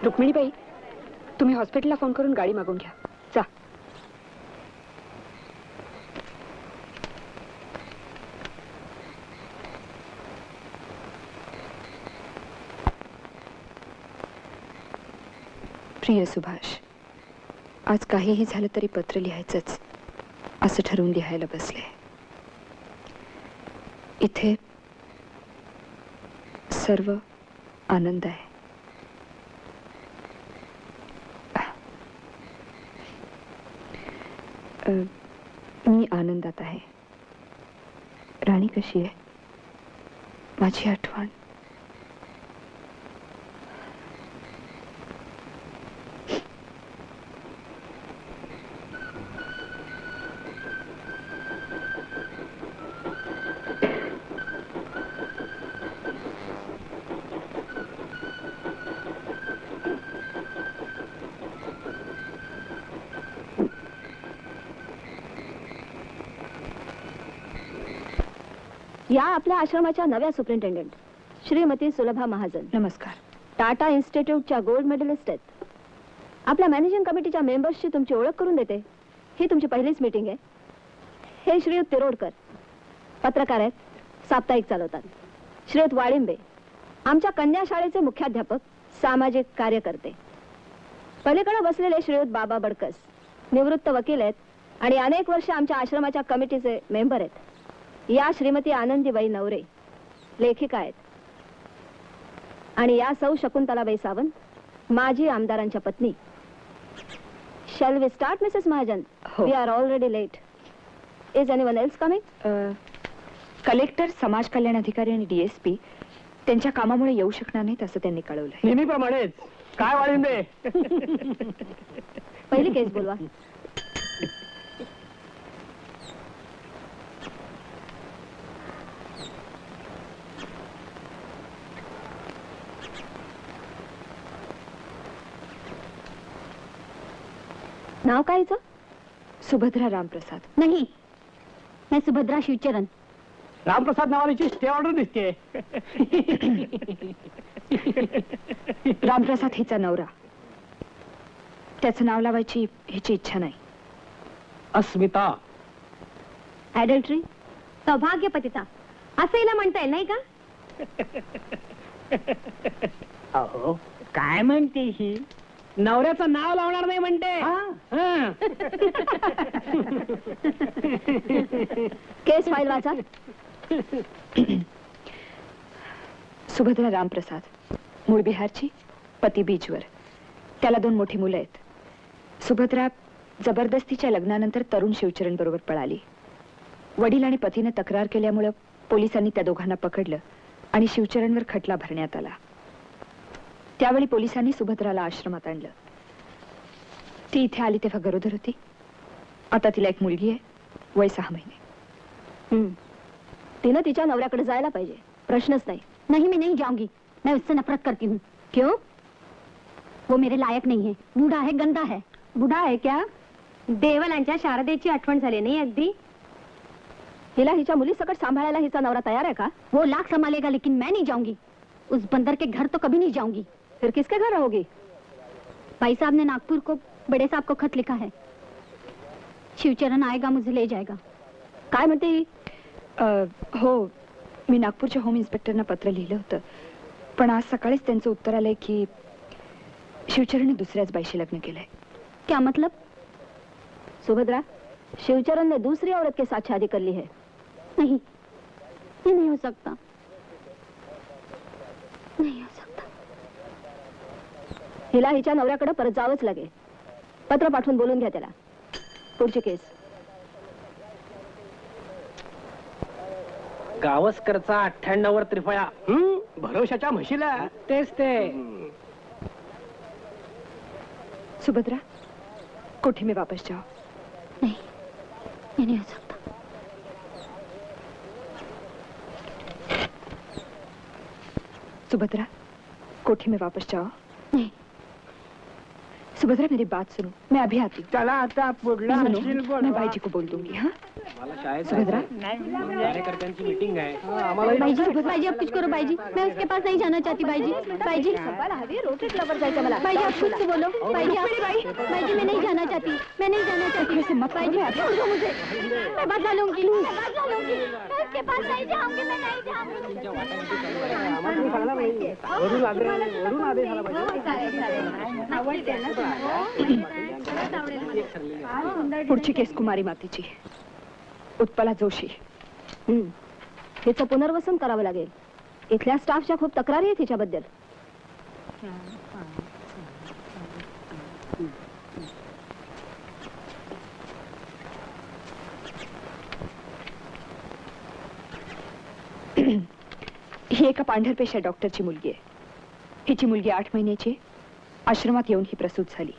रुक्मिणीबाई, तुम्ही हॉस्पिटलला फोन करून गाडी मागून घ्या. जा. प्रिय सुभाष, आज काहीही झालं तरी पत्र लिहायचंच असं ठरवून लिहायला बसले. इथे सर्व आनंद आहे. मी आनंदात आहे. राणी कशी आहे? माझी आठवण. या आपल्या आश्रमाच्या नव्या सुपरिंटेंडेंट श्रीमती सुलभा महाजन. नमस्कार. टाटा इन्स्टिट्यूटच्या गोल्ड मेडलिस्ट आहेत. आपल्या मॅनेजिंग कमिटीच्या मेंबर्सशी तुमची ओळख करून देते. ही तुमची पहिलीच मीटिंग आहे. हे श्रीयुत तिरोडकर पत्रकार आहेत, साप्ताहिक चालवतात. श्रीयुत वाळिंबे आमच्या कन्या शाळेचे मुख्याध्यापक, सामाजिक कार्यकर्ते. पलीकडे बसलेले श्रीयुत बाबा बडकस निवृत्त वकील आहेत आणि अनेक वर्ष आमच्या आश्रमाच्या कमिटीचे मेंबर आहेत. या श्रीमती आनंदीबाई नवरे लेखिका आहेत आणि या सौ शकुंतलाबाई सावंत माजी आमदारांच्या पत्नी. Shall we start Mrs Mahajan? We are already late. Is anyone else coming? Collector, समाज कल्याण अधिकारी आणि डीएसपी त्यांच्या कामामुळे येऊ शकणार नाहीत असं त्यांनी कळवलं. नेहमीप्रमाणेच. काय वाळिंबे, पहिली केस बोलवा. नाव काय हिचं? सुभद्रा रामप्रसाद. नाही नाही, सुभद्रा शिवचरण. रामप्रसाद नावाची स्टे ऑर्डर दिसते. रामप्रसाद हिचा नवरा. त्याचं नाव लावायची हिची इच्छा नाही. अस्मिता. ॲडल्ट्री, सौभाग्यपतिता असं हिला म्हणता येईल नाही का? अहो काय म्हणते ही? नवऱ्याचं नाव लावणार नाही म्हणते. केस फाईल वाचा. सुभद्रा रामप्रसाद मूळ बिहारची, पती बीजवर. त्याला दोन मोठी मुलं आहेत. सुभद्रा जबरदस्तीच्या लग्नानंतर तरुण शिवचरण बरोबर पळाली. वडील आणि पतीने तक्रार केल्यामुळे पोलिसांनी त्या दोघांना पकडलं आणि शिवचरणवर खटला भरण्यात आला. त्यावेळी पोलिसांनी सुभद्राला आश्रमात आणलं. ती इथे आली तेव्हा गरोदर होती. आता तिला एक मुलगी आहे, वय सहा महिने. तिनं तिच्या नवऱ्याकडे जायला पाहिजे, प्रश्नच नाही. नहीं, मैं नहीं जाऊंगी। मैं उससे नफरत करती हूँ। क्यों? वो मेरे लायक नहीं है। बूढ़ा है, गंदा है। बुढ़ा है क्या? देवालांच्या शारदेची आठवण झाली नाही अगदी? हिला हिचा मुली सकट सांभाळायला हिचा नवरा तैयार है का? वो लाख संभालेगा, लेकिन मैं नहीं जाऊंगी। उस बंदर के घर तो कभी नहीं जाऊंगी। फिर किसके घर रहोगी? भाई साहब ने नागपुर को बड़े साहब को खत लिखा है। शिवचरण आएगा, मुझे ले जाएगा। काय म्हणते ही? हो, मी नागपूरच्या होम इन्स्पेक्टरना पत्र लिहिलं होतं, पण आज सकाळीच त्यांचं उत्तर आलंय की शिवचरणने दुसऱ्याच बाईशी लग्न केलंय। क्या मतलब? सुभद्रा, शिवचरण ने दूसरी औरत के साथ शादी कर ली है। नहीं, ये नहीं हो सकता, नहीं हो सकता। हिला हिच्या नवऱ्याकडे परत जावंच लागेल। पत्र पाठवून बोलून घ्या त्याला। पुढची केस। गावस्करचा अठ्ठ्याण्णव वर त्रिफळा भरोशाच्या म्हशीला। तेच ते। सुभद्रा, कोठी में वापस जाओ। नहीं, मैं नहीं हो सकता। सुभद्रा, कोठी में वापस जाओ। नहीं। सुभद्रा, मेरी बात सुनो, मैं अभी आती हूँ। चला आता पुढला मैं भाई जी को बोल दूंगी। हाँ सुभद्रा, मीटिंग है। भाई जी, भाई जी आप कुछ करो। भाई जी, मैं उसके पास नहीं जाना चाहती। भाई जी, भाई जी भाई जी आप कुछ तो बोलो। भाई जी, भाई जी मैं नहीं जाना चाहती, मैं नहीं जाना चाहती। मत भाई जी, मैं बदला लूंगी, उसके पास नहीं जाऊंगी, मैं नहीं जाऊंगी। पुढची केस कुमारी मातीची। उत्पला जोशी। हम्म, तिचं पुनर्वसन करावं लागेल। इथल्या स्टाफच्या खूप तक्रारी आहेत तिच्याबद्दल। ही एका पांढरपेशा डॉक्टरची मुलगी आहे। हिची मुलगी आठ महिन्याची आश्रमात येऊन ही प्रसूत झाली।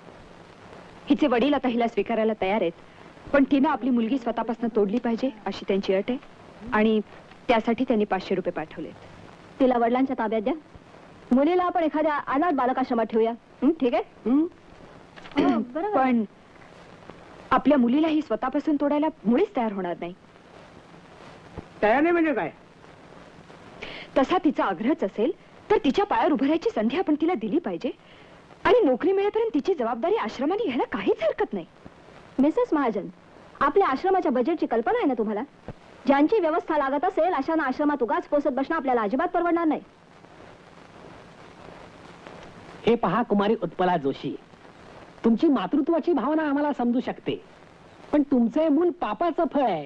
हिचे वडील आता हिला स्वीकारायला तयार आहेत, पण तिने आपली मुलगी स्वतःपासून तोडली पाहिजे अशी त्यांची अट आहे, आणि त्यासाठी त्यांनी पाचशे रुपये पाठवलेत। तिला वडिलांच्या ताब्यात द्या। मुलीला आपण एखाद्या अनाथ बालकाश्रमात ठेवूया, ठीक आहे? पण आपल्या मुलीला ही स्वतःपासून तोडायला मुळीच तयार होणार नाही। तयार नाही म्हणजे काय? तसा तिचा आग्रहच असेल तर तिच्या पायावर उभं राहायची संधी आपण तिला दिली पाहिजे, आणि नोकरी मिळेपर्यंत तिची जबाबदारी आश्रमाने घ्यायला काहीच हरकत नाही। मिसेस महाजन, आपल्या आश्रमाच्या बजेटची कल्पना आहे ना तुम्हाला? ज्यांची व्यवस्था लागत असेल अशांना आश्रमात उगाच पोसत बसणं आपल्याला अजिबात परवडणार नाही। हे पहा कुमारी उत्पला जोशी, तुमची मातृत्वाची भावना आम्हाला समजू शकते, पण तुमचे मूल पापाचं फळ आहे,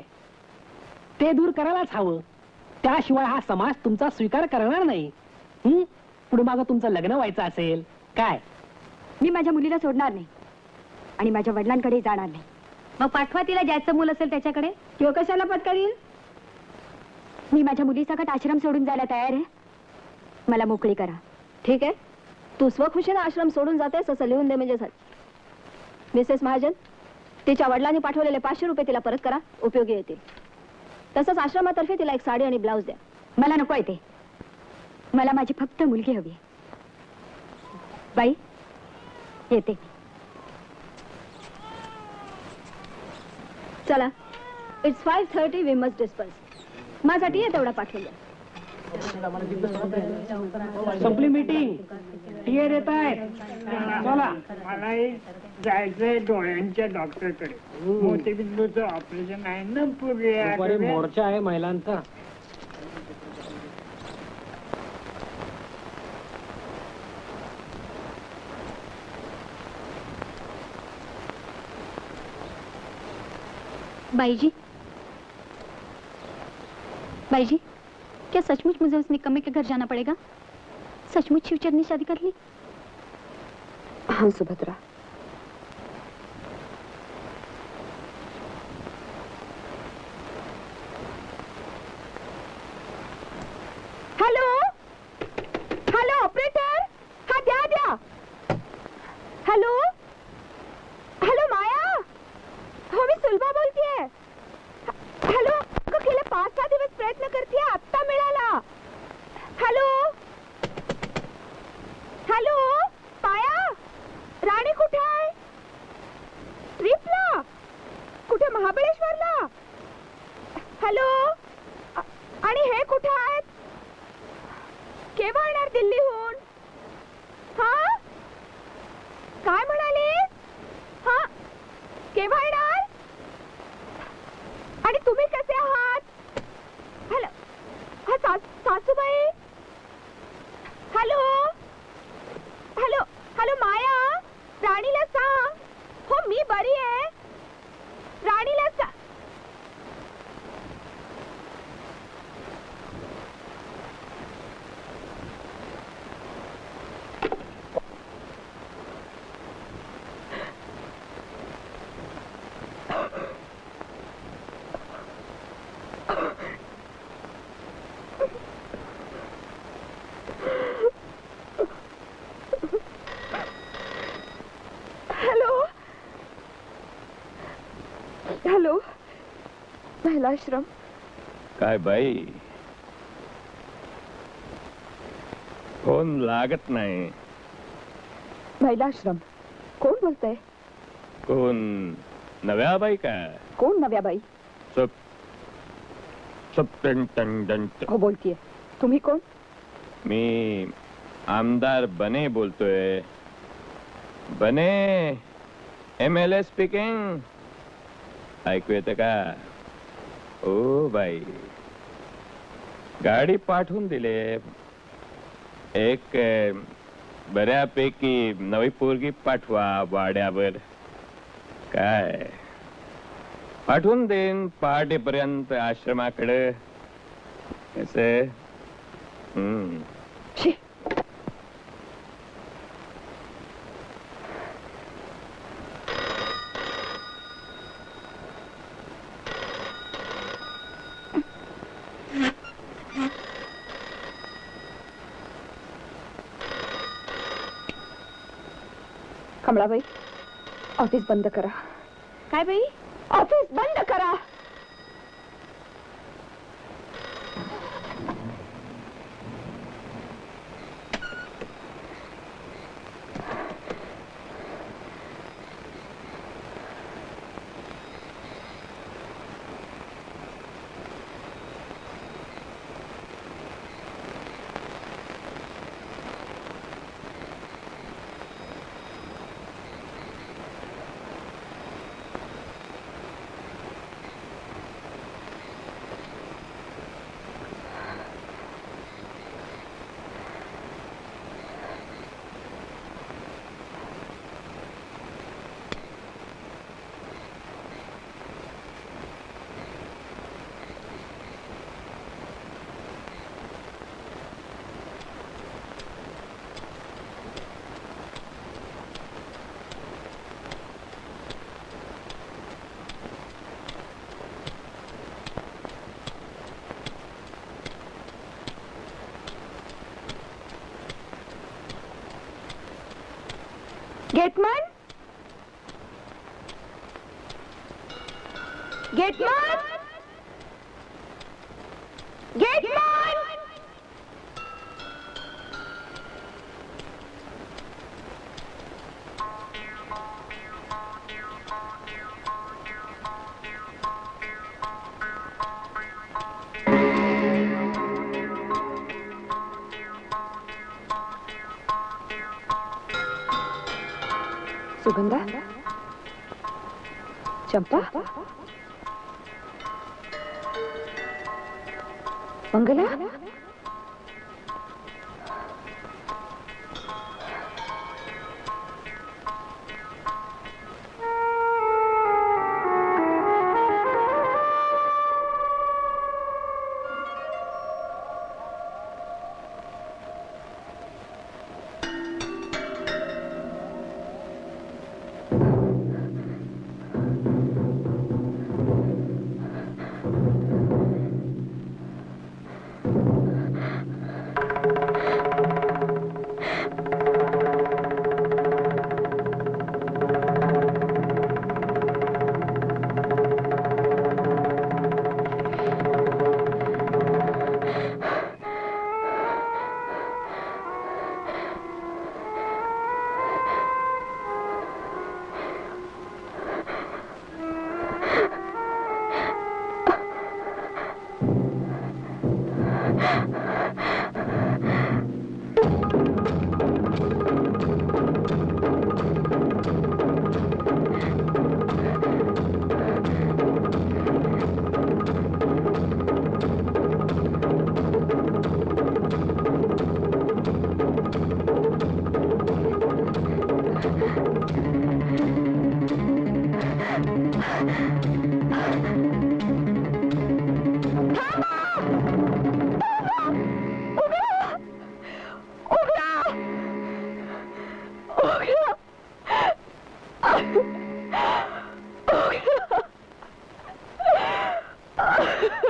ते दूर करायलाच हवं। त्याशिवाय हा समाज तुमचा स्वीकार करणार नाही। हम्म, पुढे मागं तुमचं लग्न व्हायचं असेल काय? मी माझ्या मुलीला सोडणार नाही आणि माझ्या वडिलांकडे जाणार नाही। मग पाठवा तिला, ज्याचं मूल असेल त्याच्याकडे। तो कशाला पत्करील? मी माझ्या मुलीसकट आश्रम सोडून जायला तयार आहे, मला मोकळी करा। ठीक आहे, तू स्वखुशीने आश्रम सोडून जातेस असं लिहून दे म्हणजे झालं। मिसेस महाजन, तिच्या वडिलांनी पाठवलेले पाचशे रुपये तिला परत करा, उपयोगी येतील। तसंच आश्रमातर्फे तिला एक साडी आणि ब्लाउज द्या। मला नको आहे ते, मला माझी फक्त मुलगी हवी आहे। बाई, येते। चला, it's five thirty, we must disperse. माझ्यासाठी ये तेवढा पाठवून द्या। संपली मीटिंग, टीए देत आहेत। चला, मला जायचंय डोळ्यांच्या डॉक्टरकडे। मोतीबिंदूचं ऑपरेशन आहे ना पुढे, मोर्चा आहे महिलांचा। भाई जी, भाई जी, क्या सचमुच मुझे उसने कमे के घर जाना पड़ेगा? सचमुच शिवचर ने शादी कर ली? हाँ सुभद्रा, हेलो हेलो ऑपरेटर, हाँ द्या द्या। हेलो हेलो माया, हो मी सुलभा बोलती है। हॅलो, गेले पाच सहा दिवस प्रयत्न करते, आत्ता मिळाला। हॅलो आलो आणि हे कुठे आहेत? केव्हा येणार दिल्लीहून? हां काय म्हणाले? हां केव्हा येणार? आणि तुम्ही कसे आहात? हॅलो हा सास सासूबाई हॅलो हॅलो हॅलो माया राणीला सांग हो मी बरी आहे राणीला सांग आश्रम काय बाई फोन लागत नाही महिला आश्रम कोण बोलतय कोण नव्या बाई का कोण नव्या बाई सब सब टन टन टन हो बोलतीये तुम्ही कोण मी आमदार बने बोलतोय बने एम एल ए स्पीकिंग ऐकू येतं का ओ बाई गाडी पाठवून दिले एक बऱ्यापैकी नवी पोरगी पाठवा वाड्यावर काय पाठवून देईन पहाटेपर्यंत आश्रमाकडे कसे हम्म भाई ऑफिस बंद करा काय भाई ऑफिस बंद करा गेटमन गेटमन गेटमन सुगंधा चंपा मंगला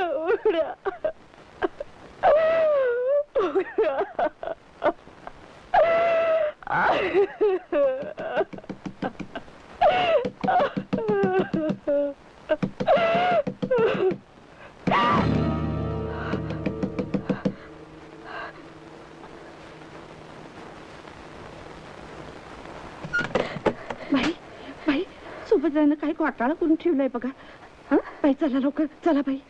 भाई भाई सुभद्राने काही घोटाळा करून ठेवलाय बघा. हां बाई चला लवकर चला बाई.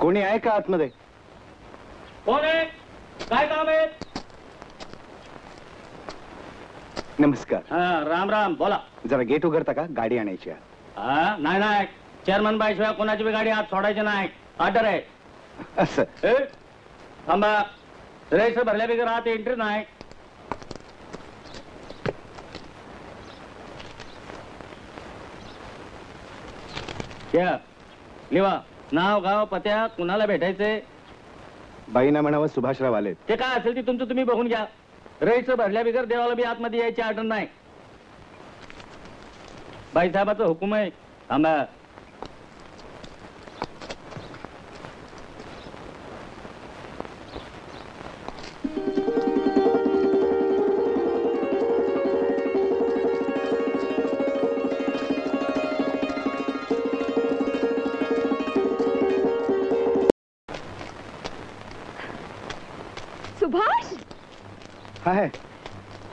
कोणी आहे का आतमध्ये? कोण आहे? काय काम आहे? नमस्कार. हां राम राम बोला. जरा गेट उघडता का? गाडी आणायची आहे. हां नाही नाही चेअरमन बाई शिवाय कोणाची बी गाडी आत सोडायची नाही. ऑर्डर आहे. असं ए थांबा रेस भरल्या बिगर आत एंट्री नाही. क्या लिवा नाव गाव पत्या कुणाला भेटायचे? बाईना म्हणावं सुभाषराव आले. ते काय असेल ते तुमचं तुम्ही बघून घ्या. रईचं भरल्या बिगर देवाला बी आतमध्ये यायची आठवण नाही. बाईसाहेबाचं हुकूम आहे. थांबा है.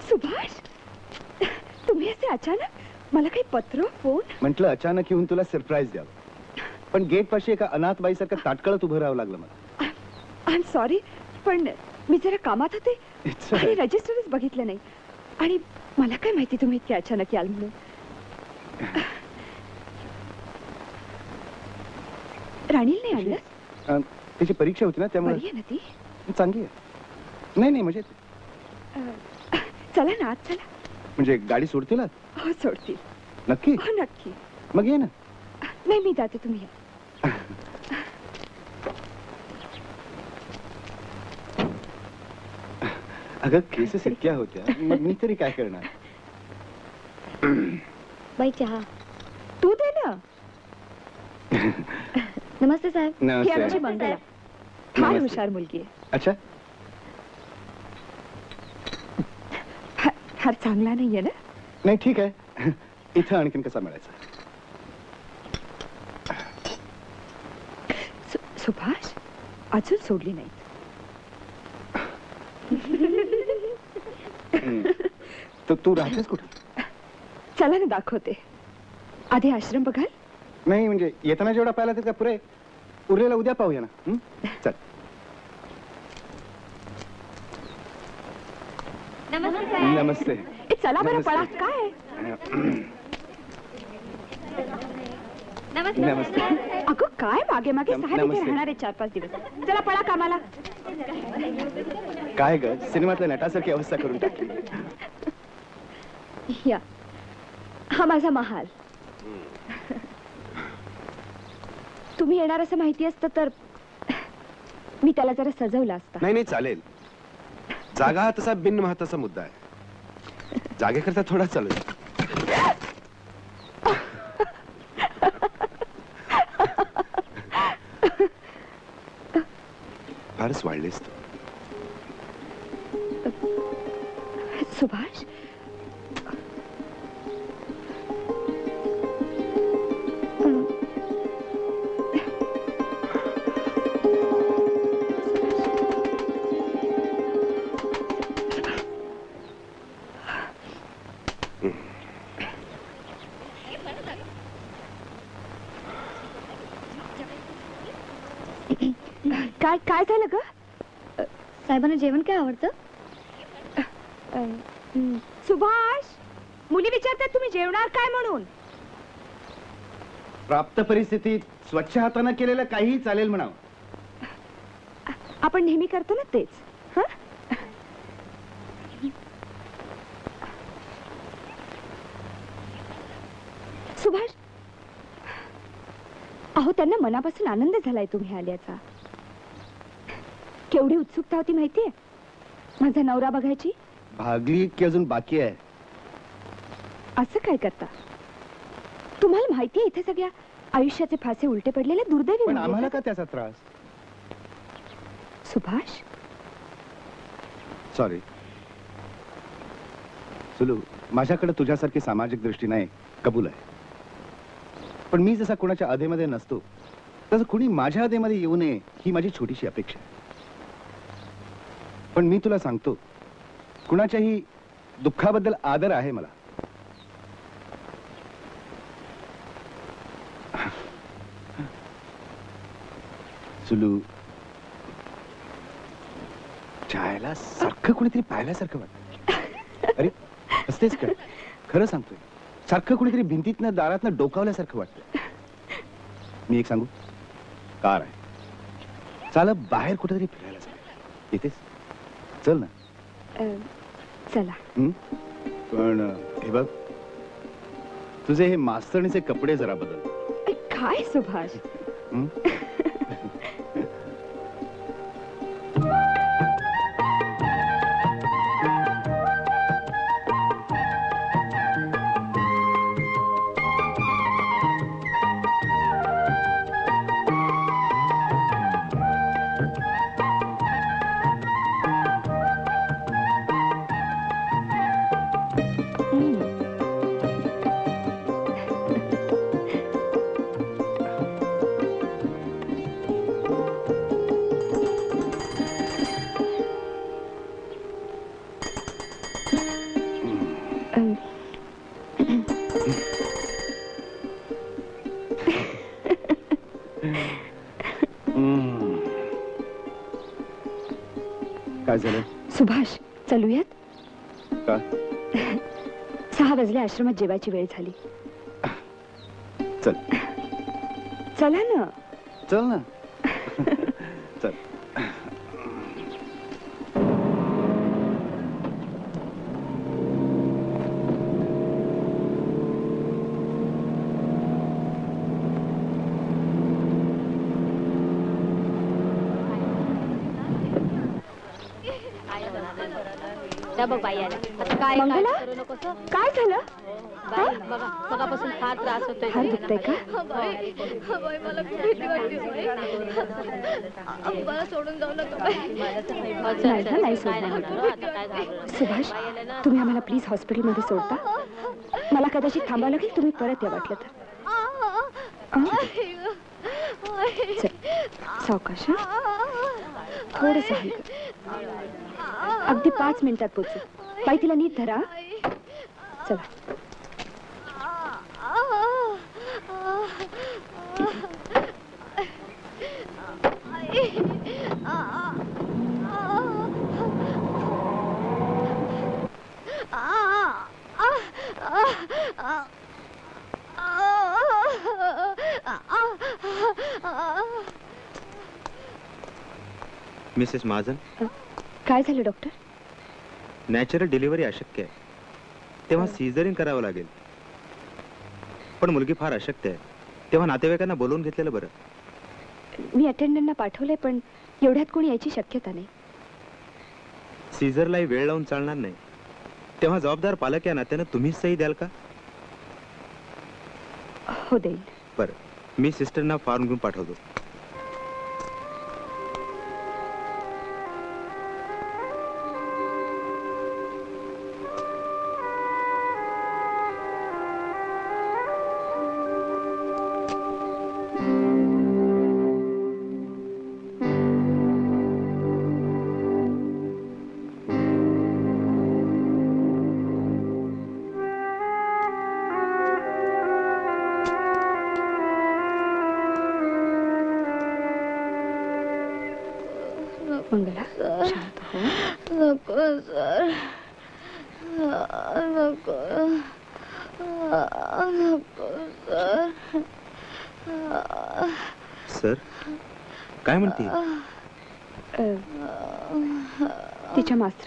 सुभाष तुम्ही असे अचानक मला काही पत्र फोन म्हटलं अचानक येऊन तुला सरप्राईज द्यावं पण गेट पाशी एका अनाथ बाईसारखं ताटकळत उभं राहावं लागलं मला. आय एम सॉरी पण मी जरा कामात होते आणि रजिस्टरच बघितलं नाही आणि मला काय माहिती तुम्ही इतक्या अचानक याल म्हणून. राणीला नाही आणलं? तिची परीक्षा होती ना त्यामुळे. चांगली आहे. नाही नाही म्हणजे चला ना चला. म्हणजे गाडी सोडतील? हो सोडतील. नक्की? हो नक्की. मग ये ना. नाही मी जाते तुम्ही या. अगं केसेस इतक्या होत्या मग मी तरी काय करणार. बाई चहा तू दे ना. नमस्ते साहेब. नमस्ते. फार हुशार मुलगी आहे. अच्छा फार चांगला नाहीये ना? नाही ठीक आहे. इथं आणखीन कसा मिळायचा? सु, सुभाष अजून सोडली नाही. तर तू राहतेस कुठे? चला ना दाखवते. आधी आश्रम बघाल? नाही म्हणजे येताना जेवढा पाहिला तितका पुरे. उरलेला उद्या पाहूया ना. चल. नमस्ते नमस्ते. चला बरं पळा. काय नमस्ते नमस्ते. अगं काय मागे मागे राहणार आहे चार पाच दिवस. चला पळा कामाला. काय ग सिनेमातल्या नटासारखी अवस्था करून टाकली. या हा माझा महाल. तुम्ही येणार असं माहिती असतं तर मी त्याला जरा सजवला असता. नाही नाही चालेल. जागा हा तसा बिन महत्वाचा मुद्दा आहे. जागेकरता थोडा चालू आहे. फारच वाढलेस तू. सुभाष काय काय झालं ग? साहेबांना जेवण काय आवडतं? सुभाष, मुली विचारतात तुम्ही जेवणार काय म्हणून. प्राप्त परिस्थितीत स्वच्छ हाताने केलेलं काहीही चालेल म्हणाव. आपण नेहमी करतो ना तेच. सुभाष, अहो त्यांना मनापासून आनंद झालाय तुम्ही आल्याचा. केवढी उत्सुकता होती माहितीये माझा नवरा बघायची. भागली की अजून बाकी आहे. असं काय करता? तुम्हाला माहिती आहे इथे सगळ्या आयुष्याचे फासे उलटे पडलेले दुर्दैवी. पण आम्हाला का त्याचा त्रास? सुभाष सॉरी सुलू, माझ्याकडे तुझ्यासारखी सामाजिक दृष्टी नाही, कबूल आहे. पण मी जसा कोणाच्या आधेमध्ये नसतो तसं कुणी माझ्या आधेमध्ये येऊ नये ही माझी छोटीशी अपेक्षा आहे. पण मी तुला सांगतो, कुणाच्याही दुःखाबद्दल आदर आहे मला. सुलू, जायला सारखं कुणीतरी पाहिल्यासारखं वाटतं. अरे असतेच का? खरं सांगतोय, सारखं कुणीतरी भिंतीतनं दारातनं डोकावल्यासारखं वाटतं. मी एक सांगू, कार आहे, चालत बाहेर कुठेतरी फिरायला जायला. येतेस? चल ना. चला. पण हे बघ, तुझे हे मास्तरणीचे कपडे जरा बदल. काय सुभाष? सुभाष, चलूयात का? सहा वाजले, आश्रमात जेवायची वेळ झाली. चल. चला ना. चल ना. चल. मंगला, काय झालं? मगापासून फार त्रास होतोय. हात दुखतोय का? सुभाष, तुम्ही आम्हाला प्लीज हॉस्पिटलमध्ये सोडता? मला कदाचित थांबावं लागेल, तुम्ही परत या वाटलं तर. सावकाश, थोडस हलक. अगदी पाच मिनिटात पोहोचू. बाई तिला नीट धरा. चला. मिसेस महाजन, काय झालं डॉक्टर? नॅचरल डिलिव्हरी अशक्य आहे तेव्हा सीझरिन करावं लागेल. पण मुलगी फार अशक्त आहे तेव्हा नातेवाईकांना बोलवून घेतलेलं बरं. मी अटेंडंटना पाठवले पण एवढ्यात कोणी यायची शक्यता नाही। सीझरला वेळ लावून चालणार नाही, तेव्हा जबाबदार पालक या नात्याने तुम्ही सही द्याल का? हो देईन। बरं, मी सिस्टरना फॉर्म घेऊन पाठवतो।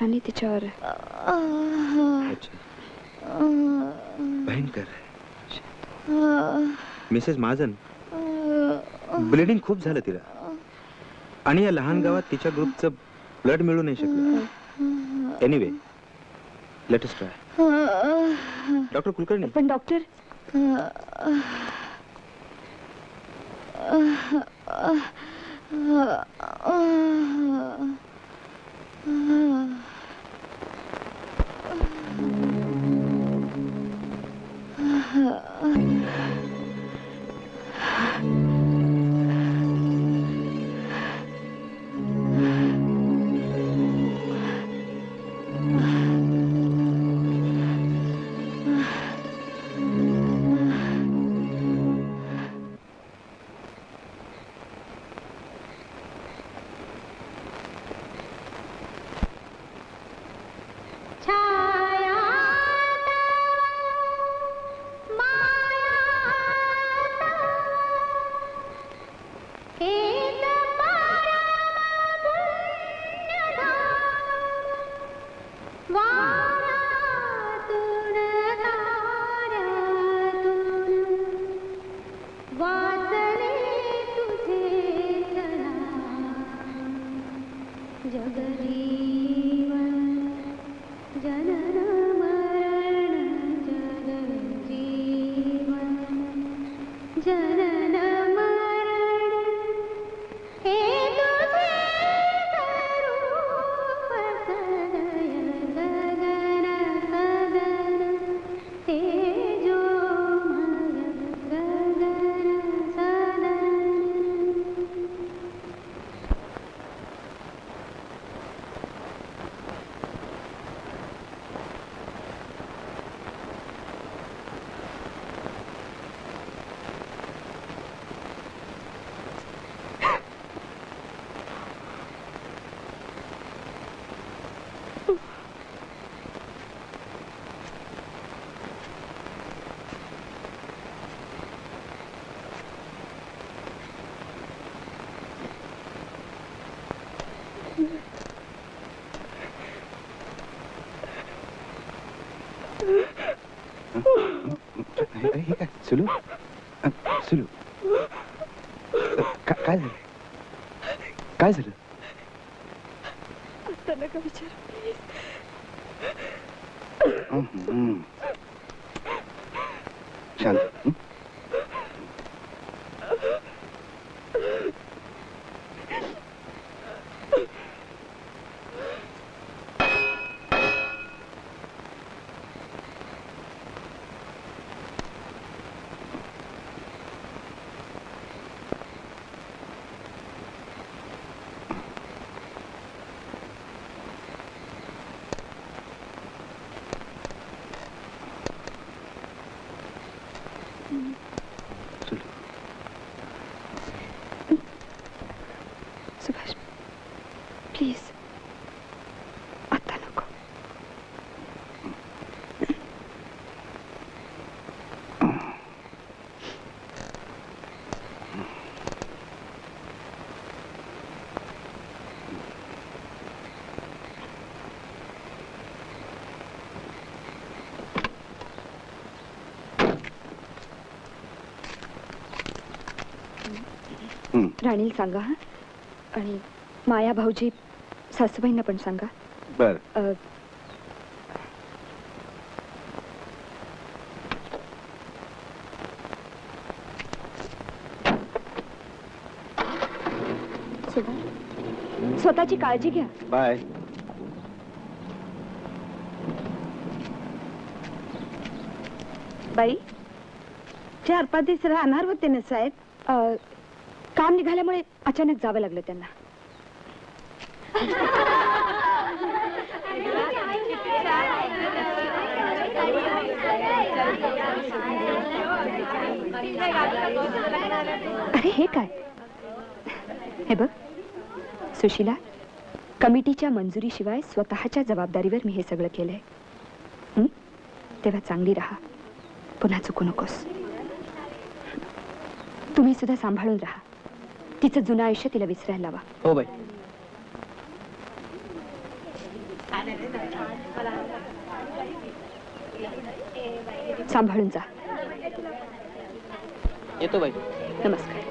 रानी तिच्यावर भयंकर मिसेस महाजन ब्लीडिंग खूप झालं तिला, आणि या लहान गावात तिच्या ग्रुपचं ब्लड मिळू नाही शकलं। Anyway let us try. Doctor Kulkarni पण डॉक्टर सुलू सुलू काय झालं? काय झालं? आता नका विचारू प्लीज। शांत Mm. राणीला सांगा हा आणि माया भाऊजी सासूबाईंना पण सांगा। बर स्वतःची काळजी घ्या। बाय। बाई चार पाच दिवस राहणार होते ना साहेब, काम निघाल्यामुळे अचानक जावं लागलं त्यांना। अरे हे काय, हे बघ सुशीला, कमिटीच्या मंजुरीशिवाय स्वतःच्या जबाबदारीवर मी हे सगळं केलंय, हं? तेव्हा चांगली राहा, पुन्हा चुकू नकोस। तुम्ही सुद्धा सांभाळून राहा, तिचं जुनं आयुष्य तिला विसरायला लावा। हो बाई। सांभाळून जा। येतो बाई। नमस्कार।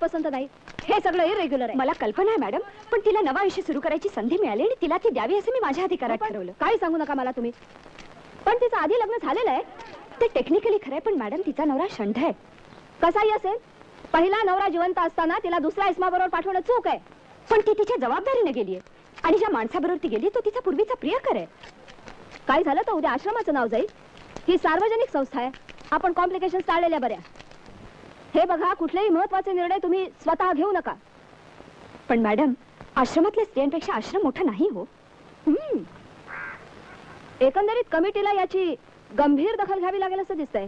पसंत नाही हे सगळं इरेग्युलर आहे मला कल्पना आहे मॅडम, पण तिला नवा आयुष्य सुरू करायची संधी मिळाली आणि तिला ती द्यावी असं मी माझ्या अधिकारात ठरवलं। काय सांगू नका मला तुम्ही, पण तिचं आधी लग्न झालेलं आहे ते टेक्निकली खरं आहे, पण मॅडम तिचा नवरा शंठ आहे। कसाही असेल पहिला नवरा जिवंत असताना तिला दुसऱ्या इस्माबरोबर पाठवणं चूक आहे, पण ती तिच्या जबाबदारीने गेली आहे आणि ज्या माणसाबरोबर ती गेली तो तिचा पूर्वीचा प्रियकर आहे। काय झालं तर उद्या आश्रमाचं नाव जाईल, ही सार्वजनिक संस्था आहे, आपण कॉम्प्लिकेशन टाळलेल्या बऱ्या। हे बघा कुठलेही महत्त्वाचे निर्णय तुम्ही स्वतः घेऊ नका, पण मॅडम आश्रमातल्या स्त्रियांपेक्षा आश्रम मोठा नाही हो। एकंदरीत कमिटीला याची गंभीर दखल घ्यावी लागेल असं दिसतंय।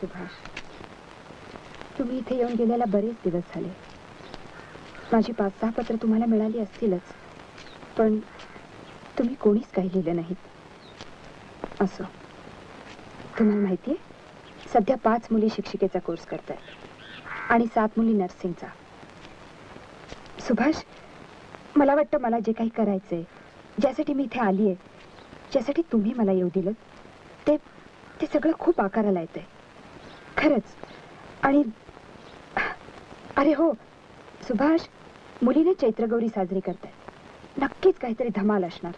सुभाष, तुम्ही इथे येऊन गेल्याला बरेच दिवस झाले। माझी पाच सहा पत्र तुम्हाला मिळाली असतीलच, पण तुम्ही कोणीच काही लिहिलं नाहीत। असो, तुम्हाला माहिती आहे सध्या पाच मुली शिक्षिकेचा कोर्स करतात आणि सात मुली नर्सिंगचा। सुभाष, मला वाटतं मला जे काही करायचंय, ज्यासाठी मी इथे आली आहे, ज्यासाठी तुम्ही मला येऊ दिलं, ते ते सगळं खूप आकाराला येतंय खरंच। आणि अरे हो सुभाष, मुलीने चैत्रगौरी साजरी करतात, नक्कीच काहीतरी धमाल असणार।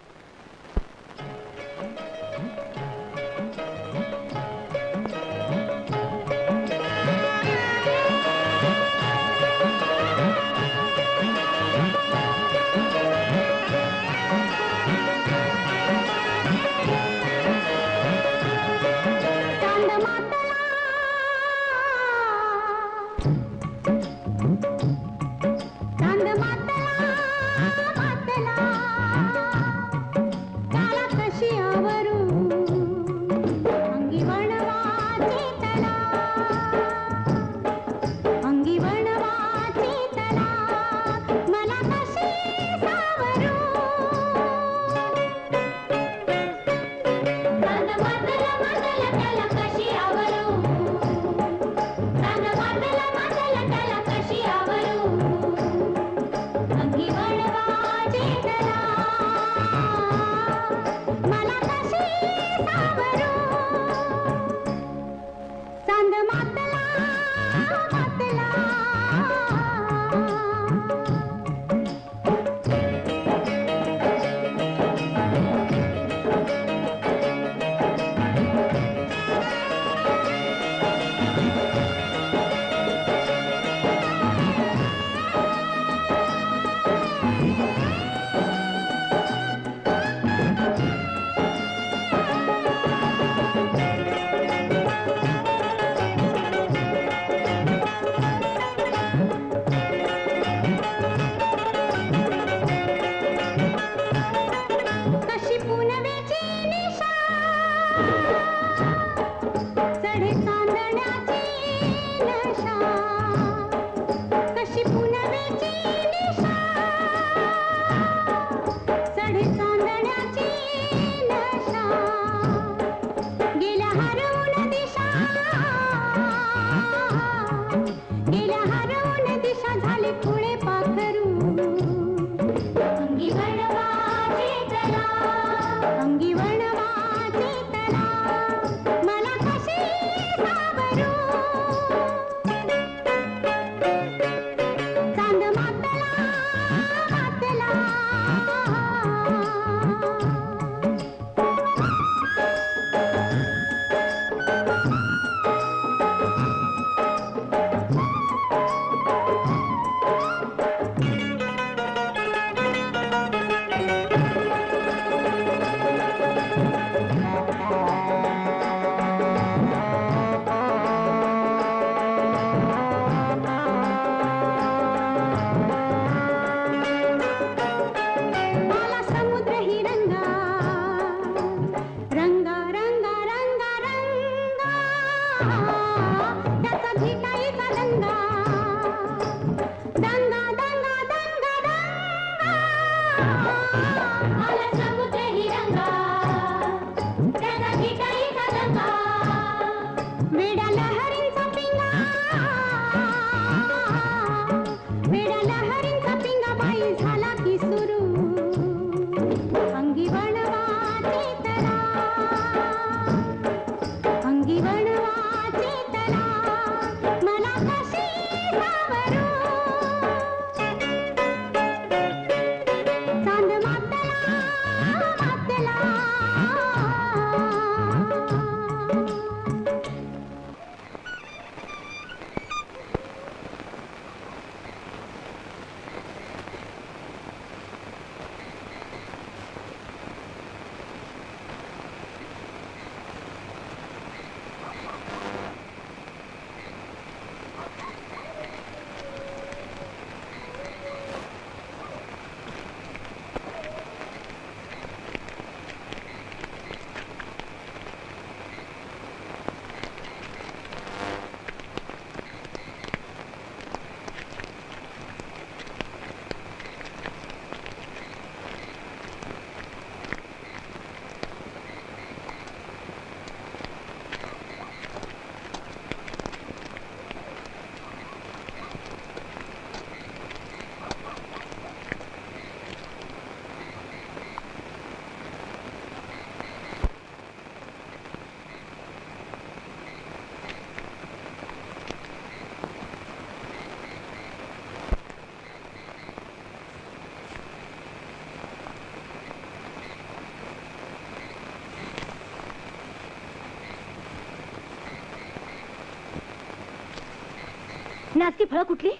नाचकी फळ कुठली?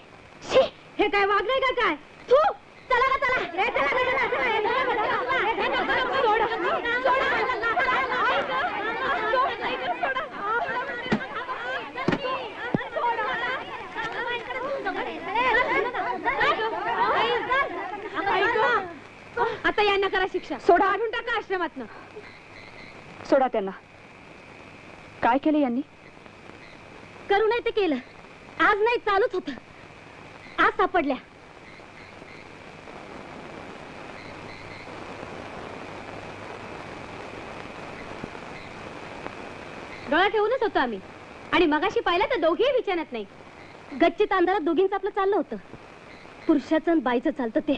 शी, हे काय वागले का काय? तू चला ग चला रे चला ग चला सोडा सोडा आता यांना करा शिक्षा. सोडा आणून टाका आश्रमातून. सोडा त्यांना. काय केलं यांनी? करू नाही ते केलं. आज नाही चालूच होतं. आज सापडल्या. डोळा ठेवूनच होतो आम्ही आणि मगाशी पाहिलं तर दोघेही विचारत नाही. गच्चीत अंधारात दोघींचं आपलं चाललं होतं. पुरुषाचं आणि बाईचं चालतं ते.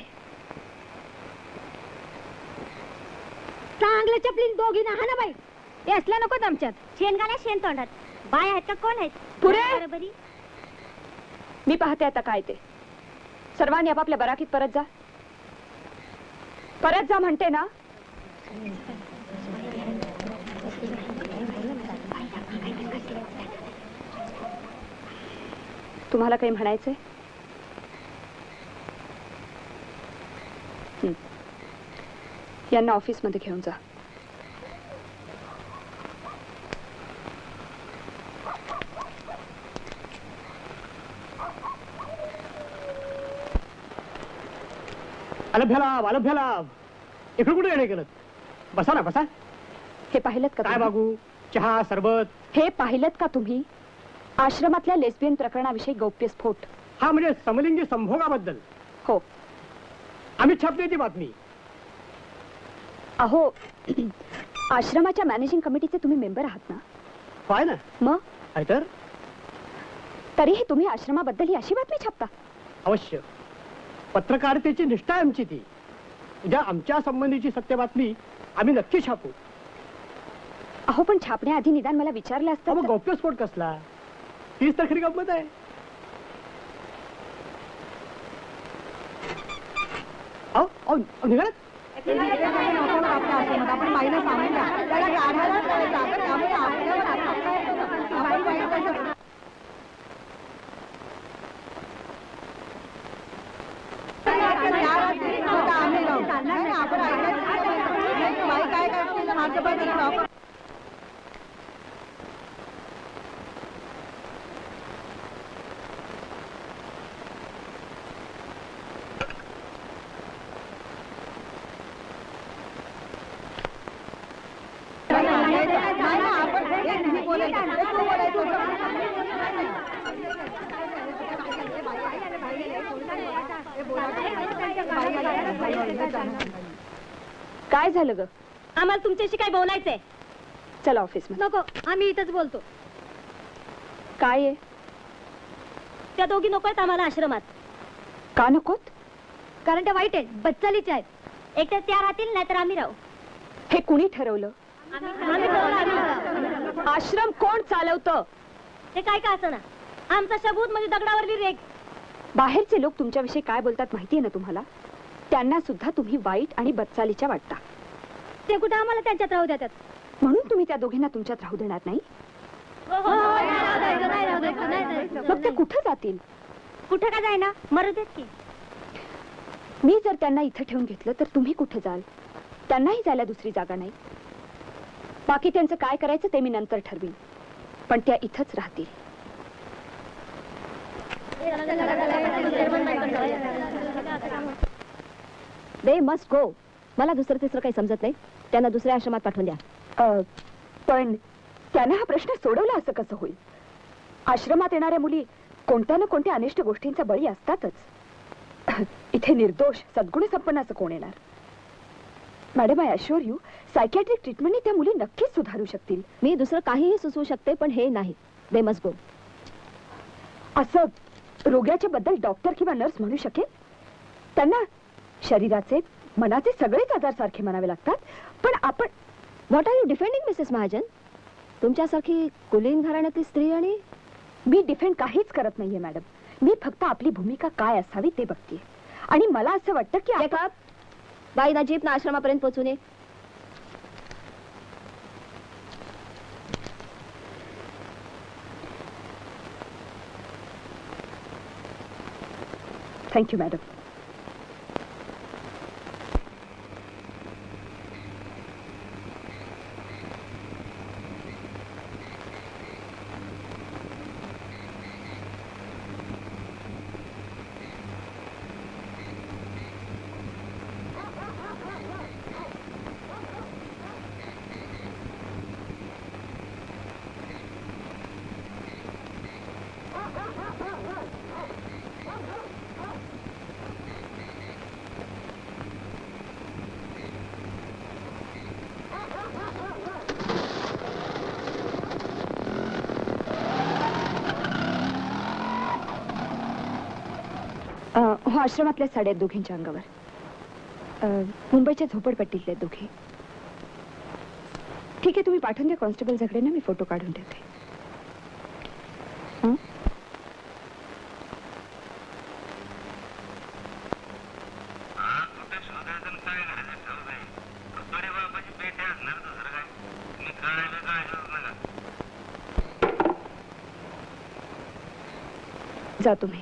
चांगलं चपलीन दोघी ना हा ना बाई. हे असलं नकोत आमच्यात. शेणगाला शेण तोंडात. बाय आहेत का कोण आहेत? पुरे बरोबरी. मी पाहते आता काय ते. सर्वांनी आपापल्या बराकीत परत जा. परत जा म्हणते ना. तुम्हाला काही म्हणायचंय? यांना ऑफिस मध्ये घेऊन जा. अलभ्या लाभ अलभ्या लाभ. इकडे कुठे येणे केलं? बसा ना बसा. हे पाहिलं का? काय बागू चहा सरबत. हे पाहिलं का तुम्ही आश्रमातल्या लेस्बियन प्रकरणाविषयी गौप्यस्फोट? हा म्हणजे समलिंगी संभोगाबद्दल. हो आम्ही छापली ती बातमी. अहो आश्रमाच्या मॅनेजिंग कमिटीचे तुम्ही मेंबर आहात ना? होय ना. मग तर तरीही तुम्ही आश्रमाबद्दल ही अशी बातमी छापता? अवश्य. पत्रकारितेची निष्ठा आमची ती. उद्या आमच्या संबंधीची सत्य बातमी आम्ही नक्की छापू. अहो पण छापण्याआधी निदान मला विचारलं असतं. मग गौप्यस्फोट कसला? तीच तर खरी गंमत आहे. अहो अहो निघाला. आपण बाईला सांगायला आपण काय झालं ग? आम्हाला तुमच्याशी काय बोलायचंय. चला ऑफिस मध्ये. नको आम्ही इथंच बोलतो. काय आहे? त्या दोघी नकोत आम्हाला आश्रमात. का नकोत? कारण त्या वाईट आहेत. बच्चालीच्या आहेत. एक तर त्या राहतील नाही तर आम्ही राहू. हे कुणी ठरवलं? आश्रम कोण चालवतं? ते काय का असं ना आमचा शबूत म्हणजे दगडावरली रेग. बाहेरचे लोक तुमच्याविषयी काय बोलतात माहिती आहे ना तुम्हाला? त्यांना सुद्धा तुम्ही वाईट आणि बच्चालीच्या वाटता. ते कुठं आम्हाला त्यांच्यात राहू देतात? म्हणून तुम्ही त्या दोघींना तुमच्यात राहू देणार नाही. मग ते कुठं जातील? कुठं का जायना मरू देत की. मी जर त्यांना इथं ठेवून घेतलं तर तुम्ही कुठं जाल? त्यांनाही जायला दुसरी जागा नाही. बाकी त्यांचं काय करायचं ते मी नंतर ठरवीन. पण त्या इथंच राहतील. They must go. मला दुसरं तिसरं काही समजत नाही. त्यांना दुसऱ्या आश्रमात पाठवून द्या. पण त्यांना हा प्रश्न सोडवला असं कसं होईल? आश्रमात येणाऱ्या मुली कोणत्या ना कोणत्या अनिष्ट गोष्टींचा बळी असतातच. इथे निर्दोष सद्गुण संपन्न असं कोण येणार? Madam I assure you psychiatric ट्रीटमेंटने त्या मुली नक्कीच सुधारू शकतील. मी दुसरं काहीही सुचवू शकते पण हे नाही. They must go. असं रोग्याच्या बद्दल डॉक्टर किंवा नर्स म्हणू शकेल? त्यांना शरीराचे मनाचे सगळेच आजार सारखे म्हणावे लागतात. पण आपण what are you defending Mrs Mahajan? तुमच्यासारखी कुलीन घराण्यातील स्त्री आणि मी डिफेंड काहीच करत नाहीये मॅडम. मी फक्त आपली भूमिका काय असावी ते बघते आणि मला असं वाटतं की आता बाईना जीप ना आश्रमापर्यंत पोहोचू नये. Thank you madam. आश्रम आपल्या साड्यात दोघींच्या अंगावर, मुंबईच्या झोपडपट्टीतल्या दोघी। ठीक आहे, तुम्ही पाठवून द्या कॉन्स्टेबल झगडे ना, मी फोटो काढून देते। जा तुम्ही।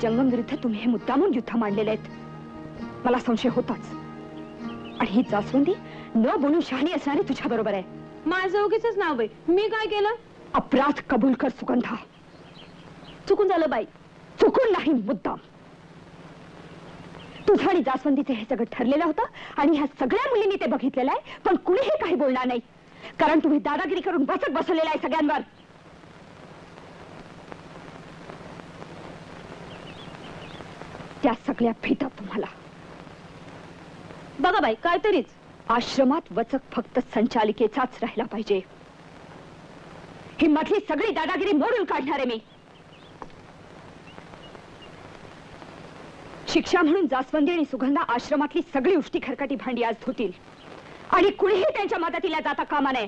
जंगम विरुद्ध तुम्ही मुद्दामून युद्ध मांडलेले आहेत, मला संशय होताच। आणि ही जास्वंदी न बोलून शहाणी असणारी तुझ्या बरोबर आहे। माझं उगीचच नाव बाई, मी काय केलं? अपराध कबूल कर सुगंधा। चुकून झालं बाई। चुकून नाही, मुद्दाम। तुझं आणि जास्वंदीचं हे सगळं ठरलेलं होतं आणि ह्या सगळ्या मुलींनी ते बघितलेलं आहे, पण कुणीही काही बोलणार नाही, कारण तुम्ही दादागिरी करून बसत बसवलेला आहे सगळ्यांवर। त्या सगळ्या भीता तुम्हाला। बघा बाई, काहीतरीच आश्रमात वचक फक्त संचालिकेचाच राहिला पाहिजे। ही मधली सगळी दादागिरी मोडून काढणार आहे मी। शिक्षा म्हणून जास्वंदी आणि सुगंधा आश्रमातली सगळी उष्टी खरकटी भांडी आज धुतील आणि कुणीही त्यांच्या मदतीला जाता कामा नये,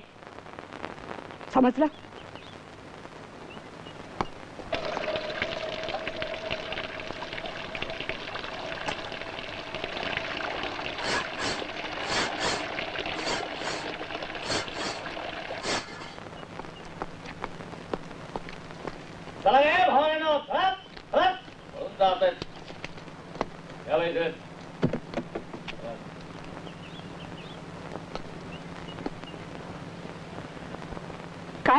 समजलं?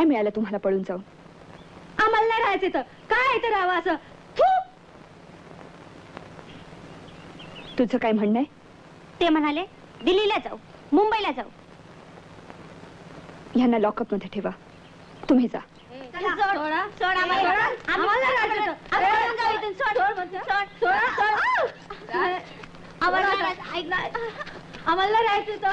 मिळालं तुम्हाला पळून जाऊन? आम्हाला नाही राहायचं इथं, काय इथं राहावं असं? तुझं काय म्हणणं आहे? ते म्हणाले दिल्लीला जाऊ, मुंबईला जाऊ। यांना लॉकअप मध्ये ठेवा, तुम्ही जा। आम्हाला राहायचं इथं।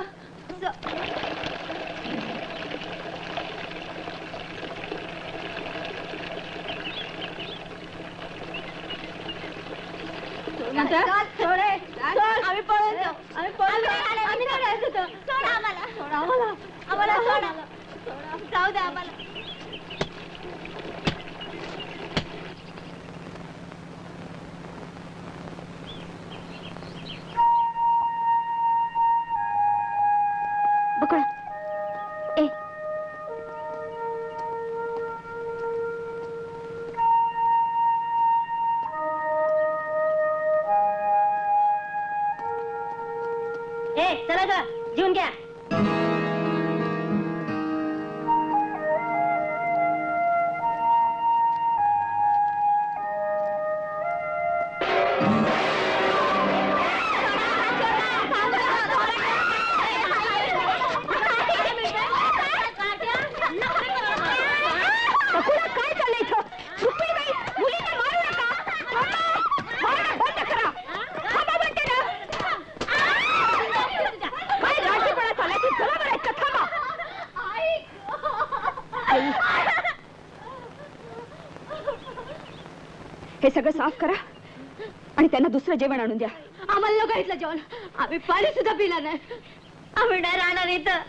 बकुळा, ए ए चला ग जीवन घ्या. हे सगळं साफ करा आणि त्यांना दुसरं जेवण आणून द्या. आम्हाला लोक इथलं जेवण आम्ही पाणी सुद्धा पिला नाही. आम्ही नाही राहणार इथं.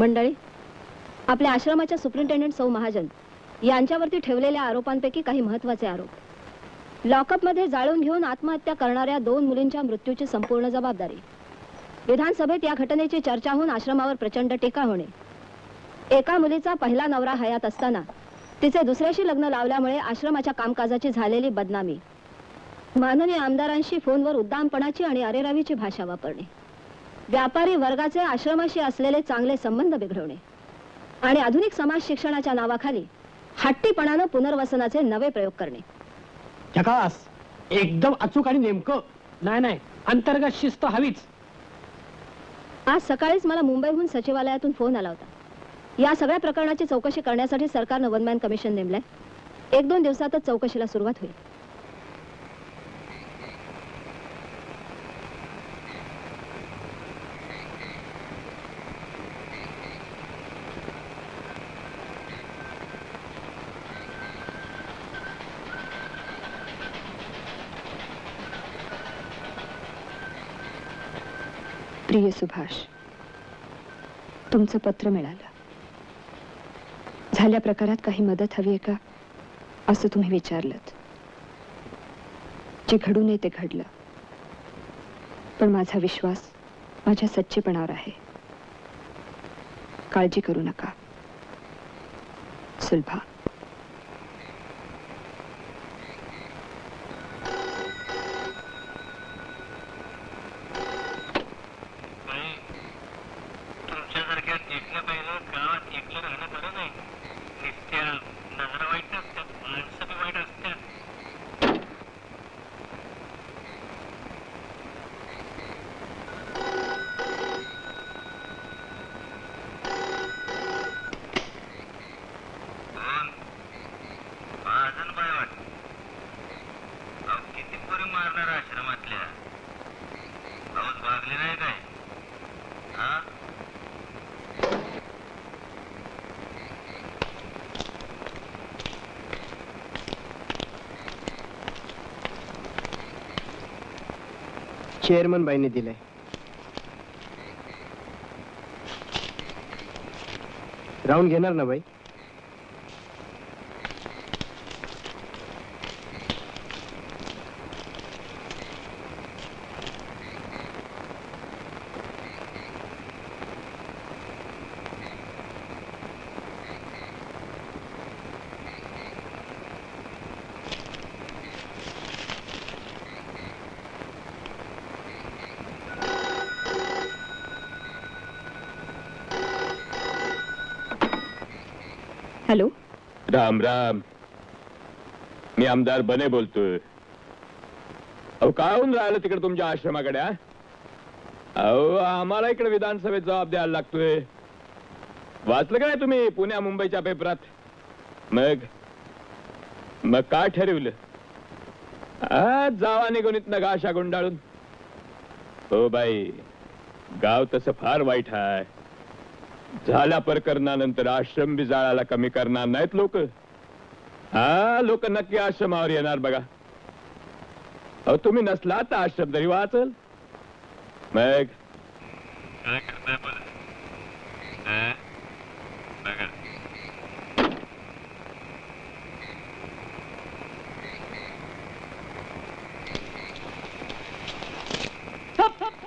मंडळी, आपल्या आश्रमाच्या सुपरिंटेंडंट सौ महाजन यांच्यावरती ठेवलेल्या आरोपांपैकी काही महत्त्वाचे आरोप. लॉकअपमध्ये जाळून घेऊन आत्महत्या करणाऱ्या दोन मुलींच्या मृत्यूची संपूर्ण जबाबदारी. विधानसभेत या घटनेची चर्चा होऊन आश्रमावर प्रचंड टीका होणे. एका मुलीचा पहिला नवरा हयात असताना तिचे दुसऱ्याशी लग्न लावल्यामुळे आश्रमाच्या कामकाजाची झालेली बदनामी. माननीय आमदारांशी फोनवर उद्दामपणाची आणि अरेरावीची भाषा वापरणे. व्यापारी वर्गाचे आश्रमाशी असलेले चांगले संबंध बिघडवणे आणि आधुनिक समाज शिक्षणाच्या नावाखाली हट्टीपणाने पुनर्वसनाचे नवे प्रयोग करणे. झकास एकदम अचूक आणि नेमकं. नाही नाही, अंतर्गत शिस्त हवीच. आज सकाळीच मला मुंबईहून सचिवालयातून फोन आला होता. या सगळ्या प्रकरणाची चौकशी करण्यासाठी सरकारनं वन मॅन कमिशन नेमलंय. एक दोन दिवसातच चौकशीला सुरुवात होईल. प्रिय सुभाष, तुमचं पत्र मिळालं. झाल्या प्रकारात काही मदत हवी आहे का असं तुम्ही विचारलत. जे घडून ते घडलं, पण माझा विश्वास माझ्या सच्चेपणावर आहे. काळजी करू नका सुलभा. चेयरमन बाईने दिले. राउंड घेणार ना बाई? हॅलो. राम राम. मी आमदार बने बोलतोय. अहो काय होऊन राहिलं तिकडे तुमच्या आश्रमाकडे? अहो आम्हाला इकडे विधानसभेत जबाब द्यायला लागतोय. वाचलं काय तुम्ही पुण्या मुंबईच्या पेपरात? मग मग काय ठरवलं? जावा निघून इथनं गाशा गुंडाळून. हो बाई, गाव तसं फार वाईट आहे. झाला प्रकरणानंतर आश्रम बी जाळाला कमी करणार नाहीत लोक. हा, लोक नक्की आश्रमावर येणार बघा. अहो तुम्ही नसला तर आश्रम तरी वाचल. मग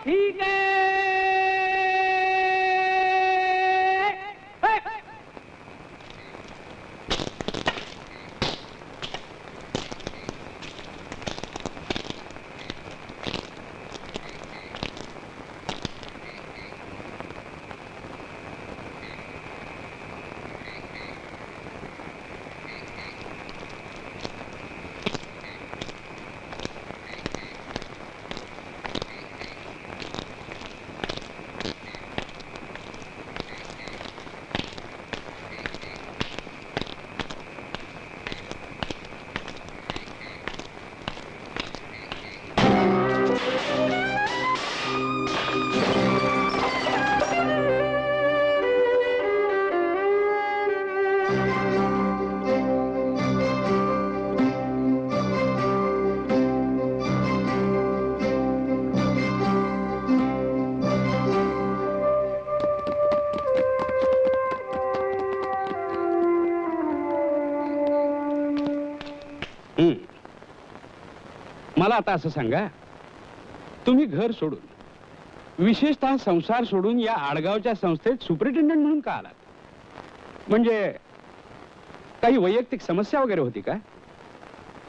ठीक आहे. मला आता असं सांगा, तुम्ही घर सोडून, विशेषतः संसार सोडून या आडगावच्या संस्थेत सुपरिटेंडंट म्हणून का आलात? म्हणजे काही वैयक्तिक समस्या वगैरे होती का?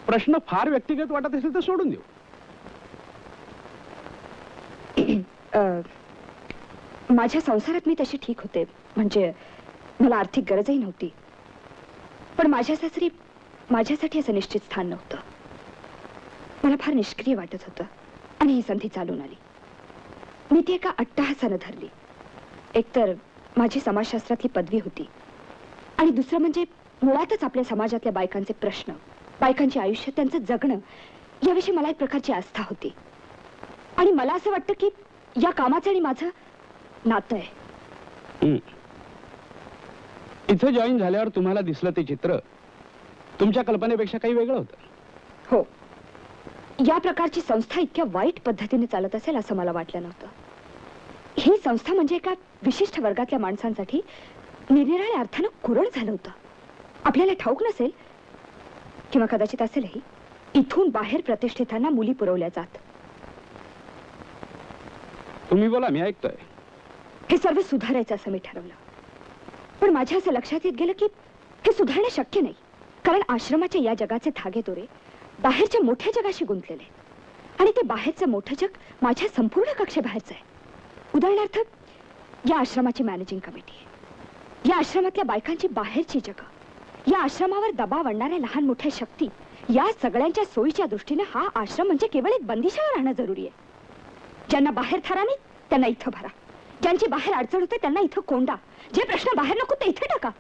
प्रश्न फार व्यक्तिगत वाटत असेल तर सोडून देऊ. माझ्या संसारात मी तशी ठीक होते, म्हणजे मला आर्थिक गरजही नव्हती. पण माझ्या सासरी माझ्यासाठी असं निश्चित स्थान नव्हतं. मला फार निष्क्रिय वाटत होतं आणि ही संधी चालून आली. मी ती एका अट्टहासानं धरली. एकतर माझी समाजशास्त्रातली पदवी होती आणि दुसरं म्हणजे मुळातच आपल्या समाजातल्या बायकांचे प्रश्न, बायकांचे आयुष्य, त्यांचं जगणं याविषयी मला एक प्रकारची आस्था होती. आणि मला असं वाटतं की या कामाचं आणि माझं नातं आहे. इथं जॉईन झाल्यावर तुम्हाला दिसलं ते चित्र तुमच्या कल्पनेपेक्षा काही वेगळं होतं. हो, या प्रकारची संस्था इतक्या वाईट पद्धतीने चालत असेल असं मला वाटलं नव्हतं. ही संस्था म्हणजे एका विशिष्ट वर्गातल्या माणसांसाठी निरनिराळ्या अर्थानं कुरण झालं होतं. आपल्याला ठाऊक नसेल किंवा कदाचित असेलही, इथून बाहेर प्रतिष्ठितांना मुली पुरवल्या जात. तुम्ही बोला, मी ऐकतोय. हे सर्व सुधारायचं असं मी ठरवलं, पण माझ्या असं लक्षात येत गेलं की हे सुधारणं शक्य नाही, कारण आश्रमाच्या या जगाचे धागे दोरे बाहेरच्या मोठ्या जगाशी गुंतलेले आहेत आणि ते बाहेरचं मोठं जग माझ्या संपूर्ण कक्षेबाहेरचं आहे. उदाहरणार्थ या आश्रमाची मॅनेजिंग कमिटी आहे, या आश्रमातल्या बायकांची बाहेरची जगं, या आश्रमावर दबाव आणणाऱ्या लहान मोठ्या शक्ती, या सगळ्यांच्या सोयीच्या दृष्टीने हा आश्रम म्हणजे केवळ एक बंदिशावर राहणं जरुरी आहे. ज्यांना बाहेर थरा नाही त्यांना इथं भरा, ज्यांची बाहेर अडचण होते त्यांना इथं कोंडा, जे प्रश्न बाहेर नको ते इथे टाका.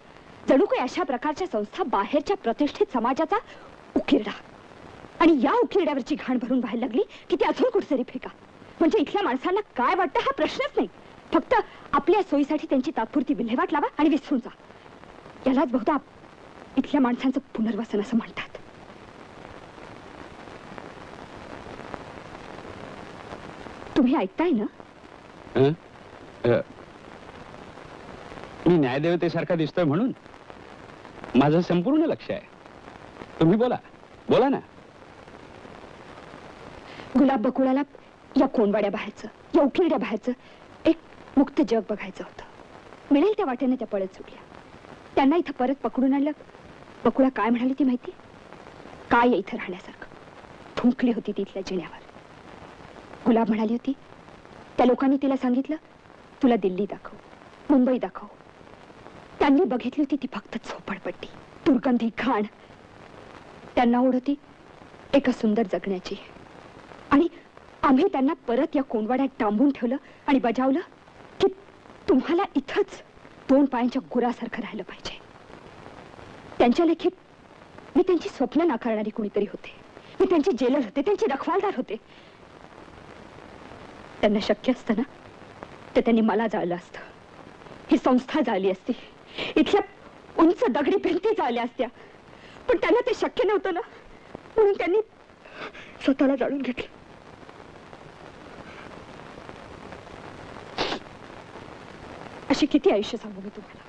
जणू काही अशा प्रकारच्या संस्था बाहेरच्या प्रतिष्ठित समाजाचा उकिरडा आणि या उकिरड्यावरची घाण भरून बाहेर लागली की ती अजून कुठेतरी फेका. म्हणजे इथल्या माणसांना काय वाटतं हा प्रश्नच नाही, फक्त आपल्या सोयीसाठी त्यांची तात्पुरती विल्हेवाट लावा आणि विसरून जा. यालाच बहुधा इथल्या माणसांचं पुनर्वसन असं म्हणतात. तुम्ही ऐकताय ना? मी न्यायदेवतेसारखा दिसतोय म्हणून माझं संपूर्ण लक्ष आहे. तुम्ही बोला, बोला ना. गुलाब बकुळाला या कोंडवाड्या बाहेरचं, या उकिरड्या बाहेरचं एक मुक्त जग बघायचं होतं. मिळेल त्या वाटेने त्या पळत सुटल्या. त्यांना इथं परत पकडून आणलं. बकुळा काय म्हणाली ती माहिती? काय इथं राहण्यासारखं? थुंकली होती ती इथल्या जिण्यावर. गुलाब म्हणाली होती, त्या लोकांनी तिला सांगितलं तुला दिल्ली दाखव, मुंबई दाखव. त्यांनी बघितली होती ती फक्त झोपडपट्टी, दुर्गंधी, घाण. त्यांना ओढ होती एका सुंदर जगण्याची, आणि आम्ही त्यांना परत या कोंडवाड्यात डांबून ठेवलं आणि बजावलं की तुम्हाला इथंच दोन पायांच्या गुरासारखं राहिलं पाहिजे. त्यांच्या लेखी मी त्यांची स्वप्न नाकारणारी कुणीतरी होते, मी त्यांची जेलर होते, त्यांची रखवालदार होते. त्यांना शक्य असतं ना तर त्यांनी मला जाळलं असतं, ही संस्था जाळली असती, इथल्या उंच दगडी भिंती जाळल्या असत्या. पण त्यांना ते शक्य नव्हतं ना, म्हणून त्यांनी स्वतःला जाळून घेतलं. अशी किती आयुष्य सांगू मी तुम्हाला.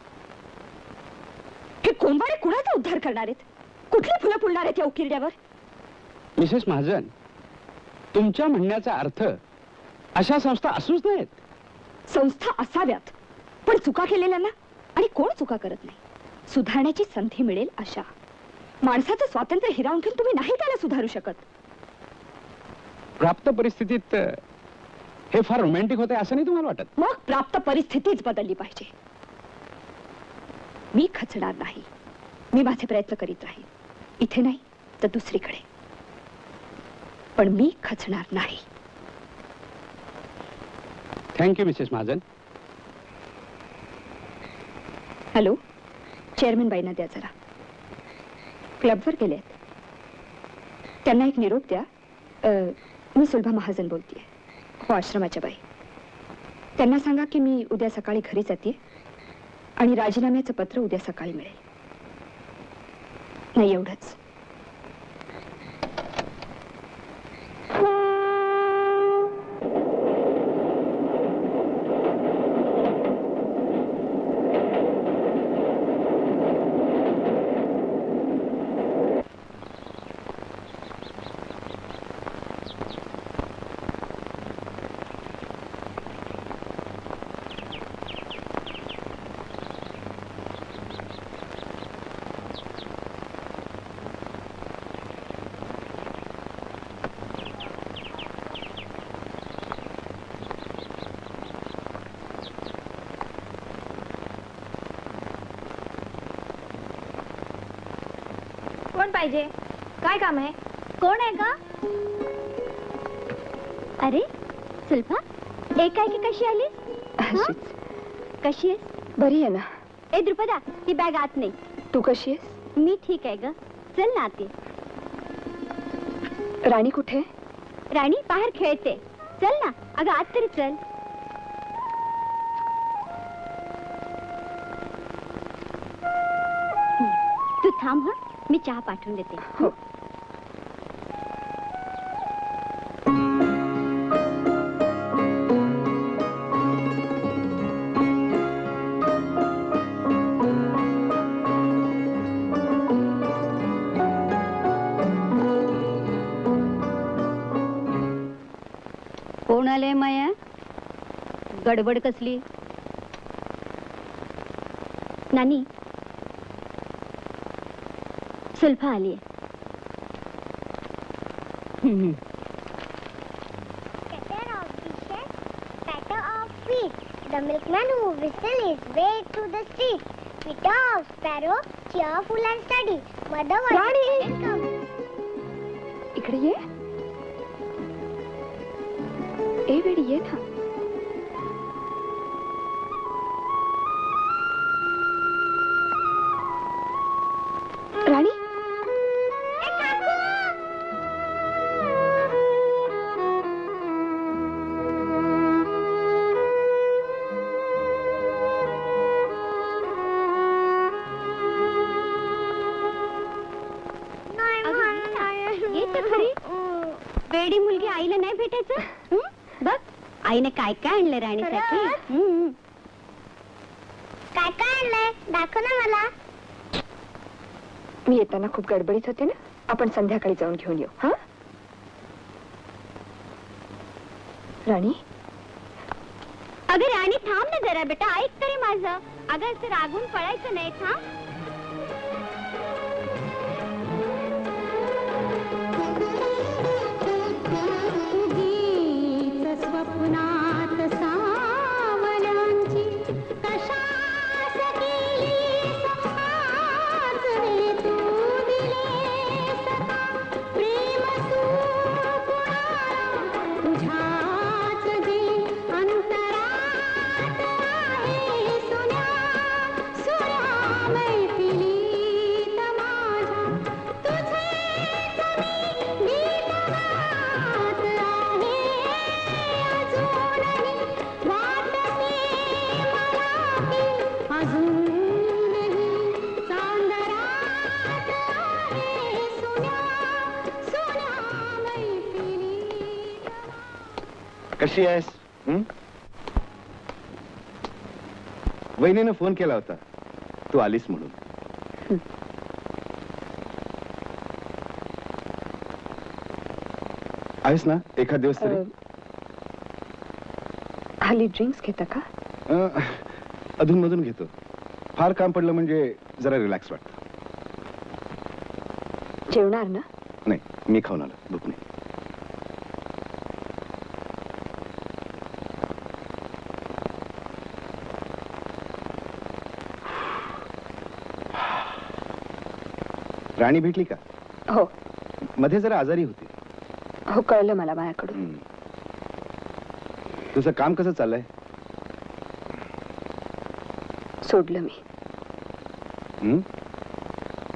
हे कोंबाडे कुणाचा उद्धार करणार आहेत? कुठली फुलं फुलणार आहेत या उकिरड्यावर? मिसेस महाजन, तुमच्या म्हणण्याचा अर्थ अशा संस्था असूच नाहीत. संस्था असाव्यात, पण चुका केलेल्यांना, आणि कोण चुका करत नाही, सुधारण्याची संधी मिळेल अशा. माणसाचं स्वातंत्र्य हिरावून घेऊन तुम्ही नाही त्याला सुधारू शकत. प्राप्त परिस्थितीत हे फार रोमॅन्टिक होते असं नाही तुम्हाला वाटत? मग प्राप्त परिस्थितीच बदलली पाहिजे. मी खचणार नाही, मी माझे प्रयत्न करीत राहीन, इथे नाही तर दुसरीकडे, पण मी खचणार नाही. Thank you Mrs Mahajan. Hello, chairman बाईंना द्या जरा, क्लबवर गेले आहेत, त्यांना एक निरोप द्या. आ, मी सुलभा महाजन बोलते आहे, हो आश्रमाच्या बाई. त्यांना सांगा की मी उद्या सकाळी घरी जाते आणि राजीनाम्याचं पत्र उद्या सकाळी मिळेल. नाही एवढंच. काय काम है? कोण है का? अरे सुलभा, एक काय की कशी आली? कशी है? बरी है ना? ए द्रुपदा, ती बैग आत नहीं. तू कशी है? मी ठीक है ग. चल ना आती. राणी कुठे? राणी बाहर खेळते. चल ना अग आत तरी चल. तू थांब, मी चहा पाठवून देते. हो. कोणाले माया गडबड कसली? नानी सुलभा आली. Cutter of dishes, patter of feet. The milkman who whistles his way through the street. Twitter of sparrow, cheerful and steady. Mother was welcome. इकड़े ये? ए बेड़ी ये ना? रानी? बेड़ी मुलगी आईला नहीं भेटायचं बघ. आईने काय काय आणलं राणीसाठी? काय काय आणलंय दाखव ना मला. मी येताना खूप गडबडीत होते ना, आपण संध्याकाळी जाऊन घेऊन येऊ. हा राणी, अगं राणी थांब ना जरा बेटा, ऐक तरी माझं. अगं असं रागून पळायचं नाही. थांब कशी आहेस? वहिनीनं फोन केला होता तू आलीस म्हणून. आहेस ना एखाद दिवस तरी? खाली ड्रिंक्स घेता का? अधून मधून घेतो. फार काम पडलं म्हणजे जरा रिलॅक्स वाटतं. जेवणार ना? नाही मी खाऊन आलो, भूक नाही. राणी भेटली का? हो, मध्ये जरा आजारी होती. हो कळलं मला माझ्याकडून. तुझं काम कसं चाललंय? सोडलं मी.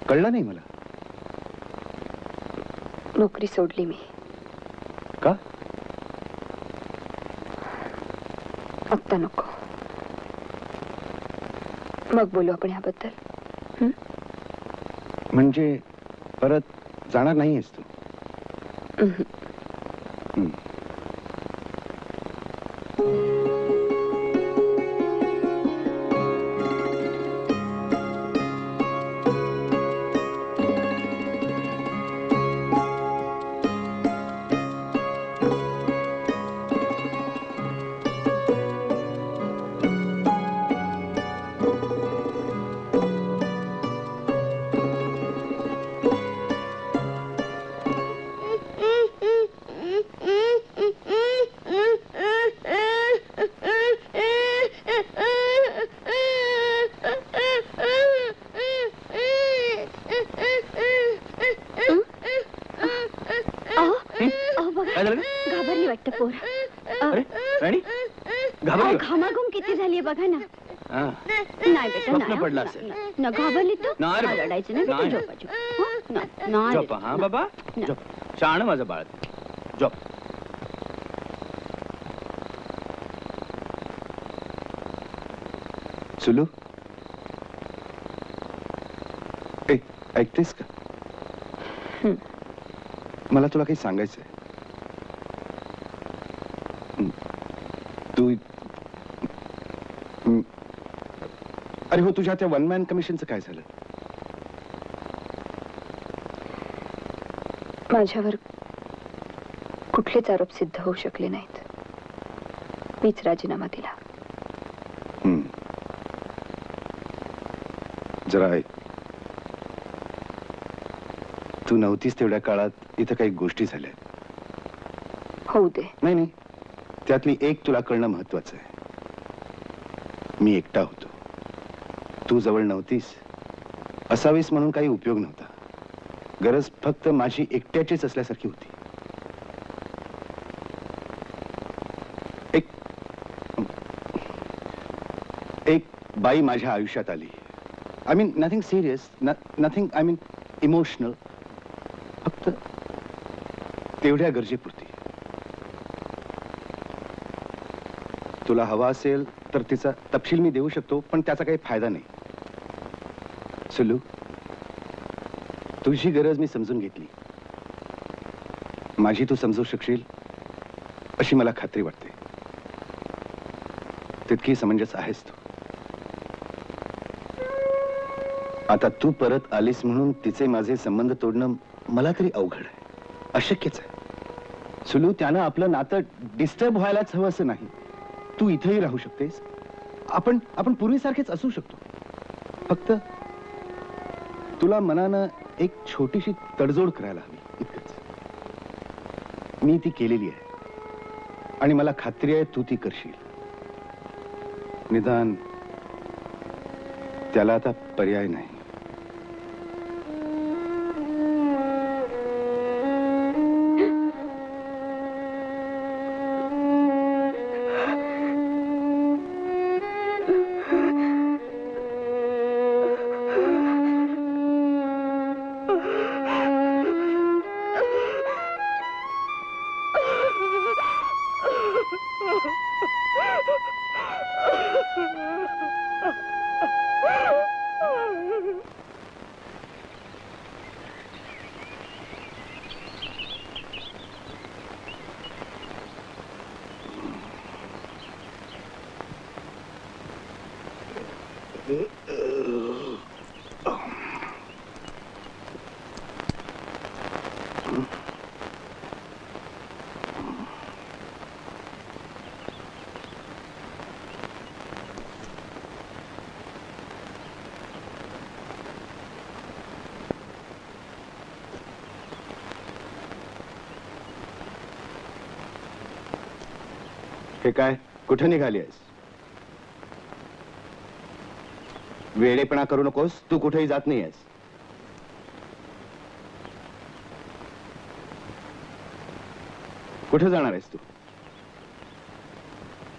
कळलं नाही मला. नोकरी सोडली मी. का? आत्ता नको, मग बोलू आपण याबद्दल. म्हणजे परत जाणार नाहीयेस तू? ना घाबरली तू? रडायचं नाही बेटा, झोपा झोपा झोपा. हा बाबा झोप, शाण माझं बाळ, झोप. चुलू ए, ऐकतेस का? मला तुला काही सांगायचंय. तू अरे हो, तुझ्या त्या वन मॅन कमिशनचं काय झालं? माझ्यावर कुठलेच आरोप सिद्ध होऊ शकले नाहीत. मीच राजीनामा दिला. जरा ऐक, तू नव्हतीस तेवढ्या काळात इथं काही गोष्टी झाल्या. होऊ दे. नाही नाही, त्यातली एक तुला कळणं महत्वाचं आहे. मी एकटा होतो, तू जवळ नव्हतीस, असावीस म्हणून काही उपयोग नव्हता. गरज फक्त माझी एकट्याचीच असल्यासारखी होती. एक एक बाई माझ्या आयुष्यात आली. I mean nothing serious, nothing, I mean emotional, फक्त तेवढ्या गरजेपुरती. तुला हवा असेल तर तिचा तपशील मी देऊ शकतो, पण त्याचा काही फायदा नाही. सुलू, तुझी गरज मी समजून घेतली, माझी तू समजू शकशील अशी मला खात्री वाटते. तितकी समंजस आहेस तू. आता तू परत आलीस म्हणून तिचे माझे संबंध तोडणं मला तरी अवघड आहे, अशक्यच आहे. सुलू, त्यानं आपलं नातं डिस्टर्ब व्हायलाच हवं असं नाही. तू इथेही राहू शकतेस, आपण आपण पूर्वीसारखेच असू शकतो. फक्त तुला मनानं एक छोटीशी तडजोड करायला हवी, इतकंच. मी ती केलेली आहे आणि मला खात्री आहे तू ती करशील. निदान त्याला आता पर्याय नाही. काय कुठे निघाली आहेस? वेडेपणा करू नकोस, तू कुठेही जात नाही आहेस. कुठे जाणार आहेस तू?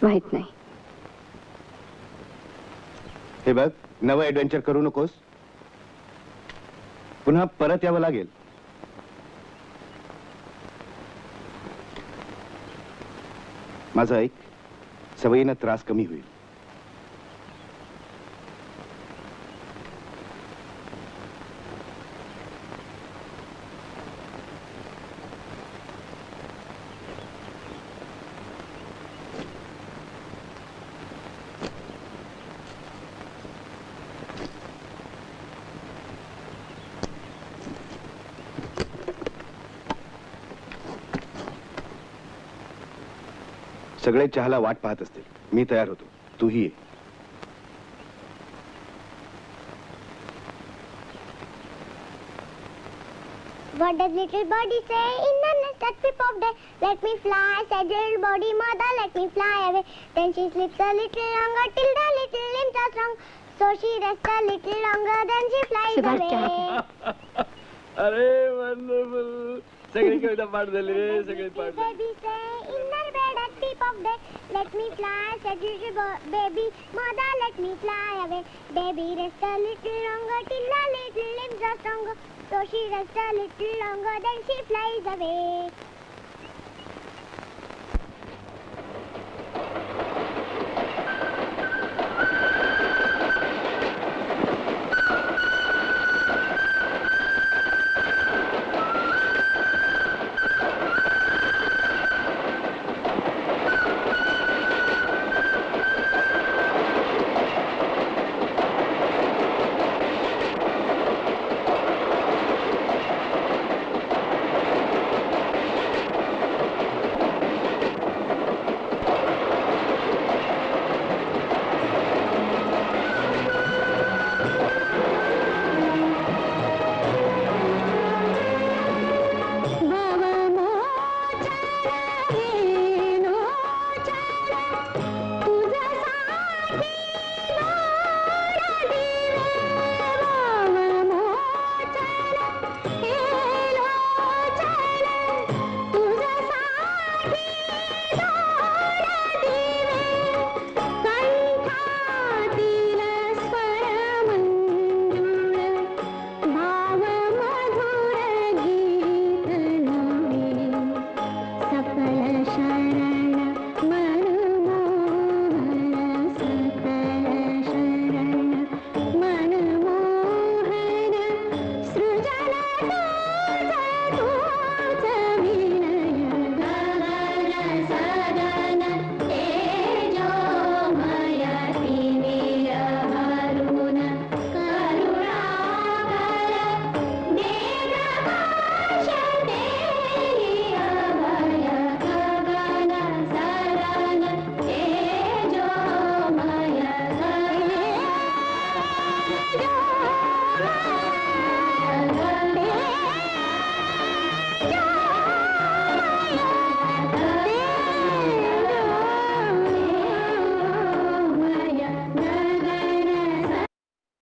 माहित नाही. हे बघ, नवं ऍडव्हेंचर करू नकोस, पुन्हा परत यावं लागेल. माझं ऐक, सवयीनं त्रास कमी होईल. सगळे चहाला वाट पाहत असतील, मी तयार होतो, तूही ये. What does little body say in the nest at peep of day? Let me fly, said little body, mother, let me fly away. Then she sleeps a little longer till the little limbs are strong. So she rests a little longer, then she flies away. अरे wonderful, सगळी कविता पाठ झाली रे, सगळी पाठ. What does little body say in the peep of day? Let me fly, said little baby, mother, let me fly away. Baby rests a little longer till her little limbs are stronger. So she rests a little longer, then she flies away.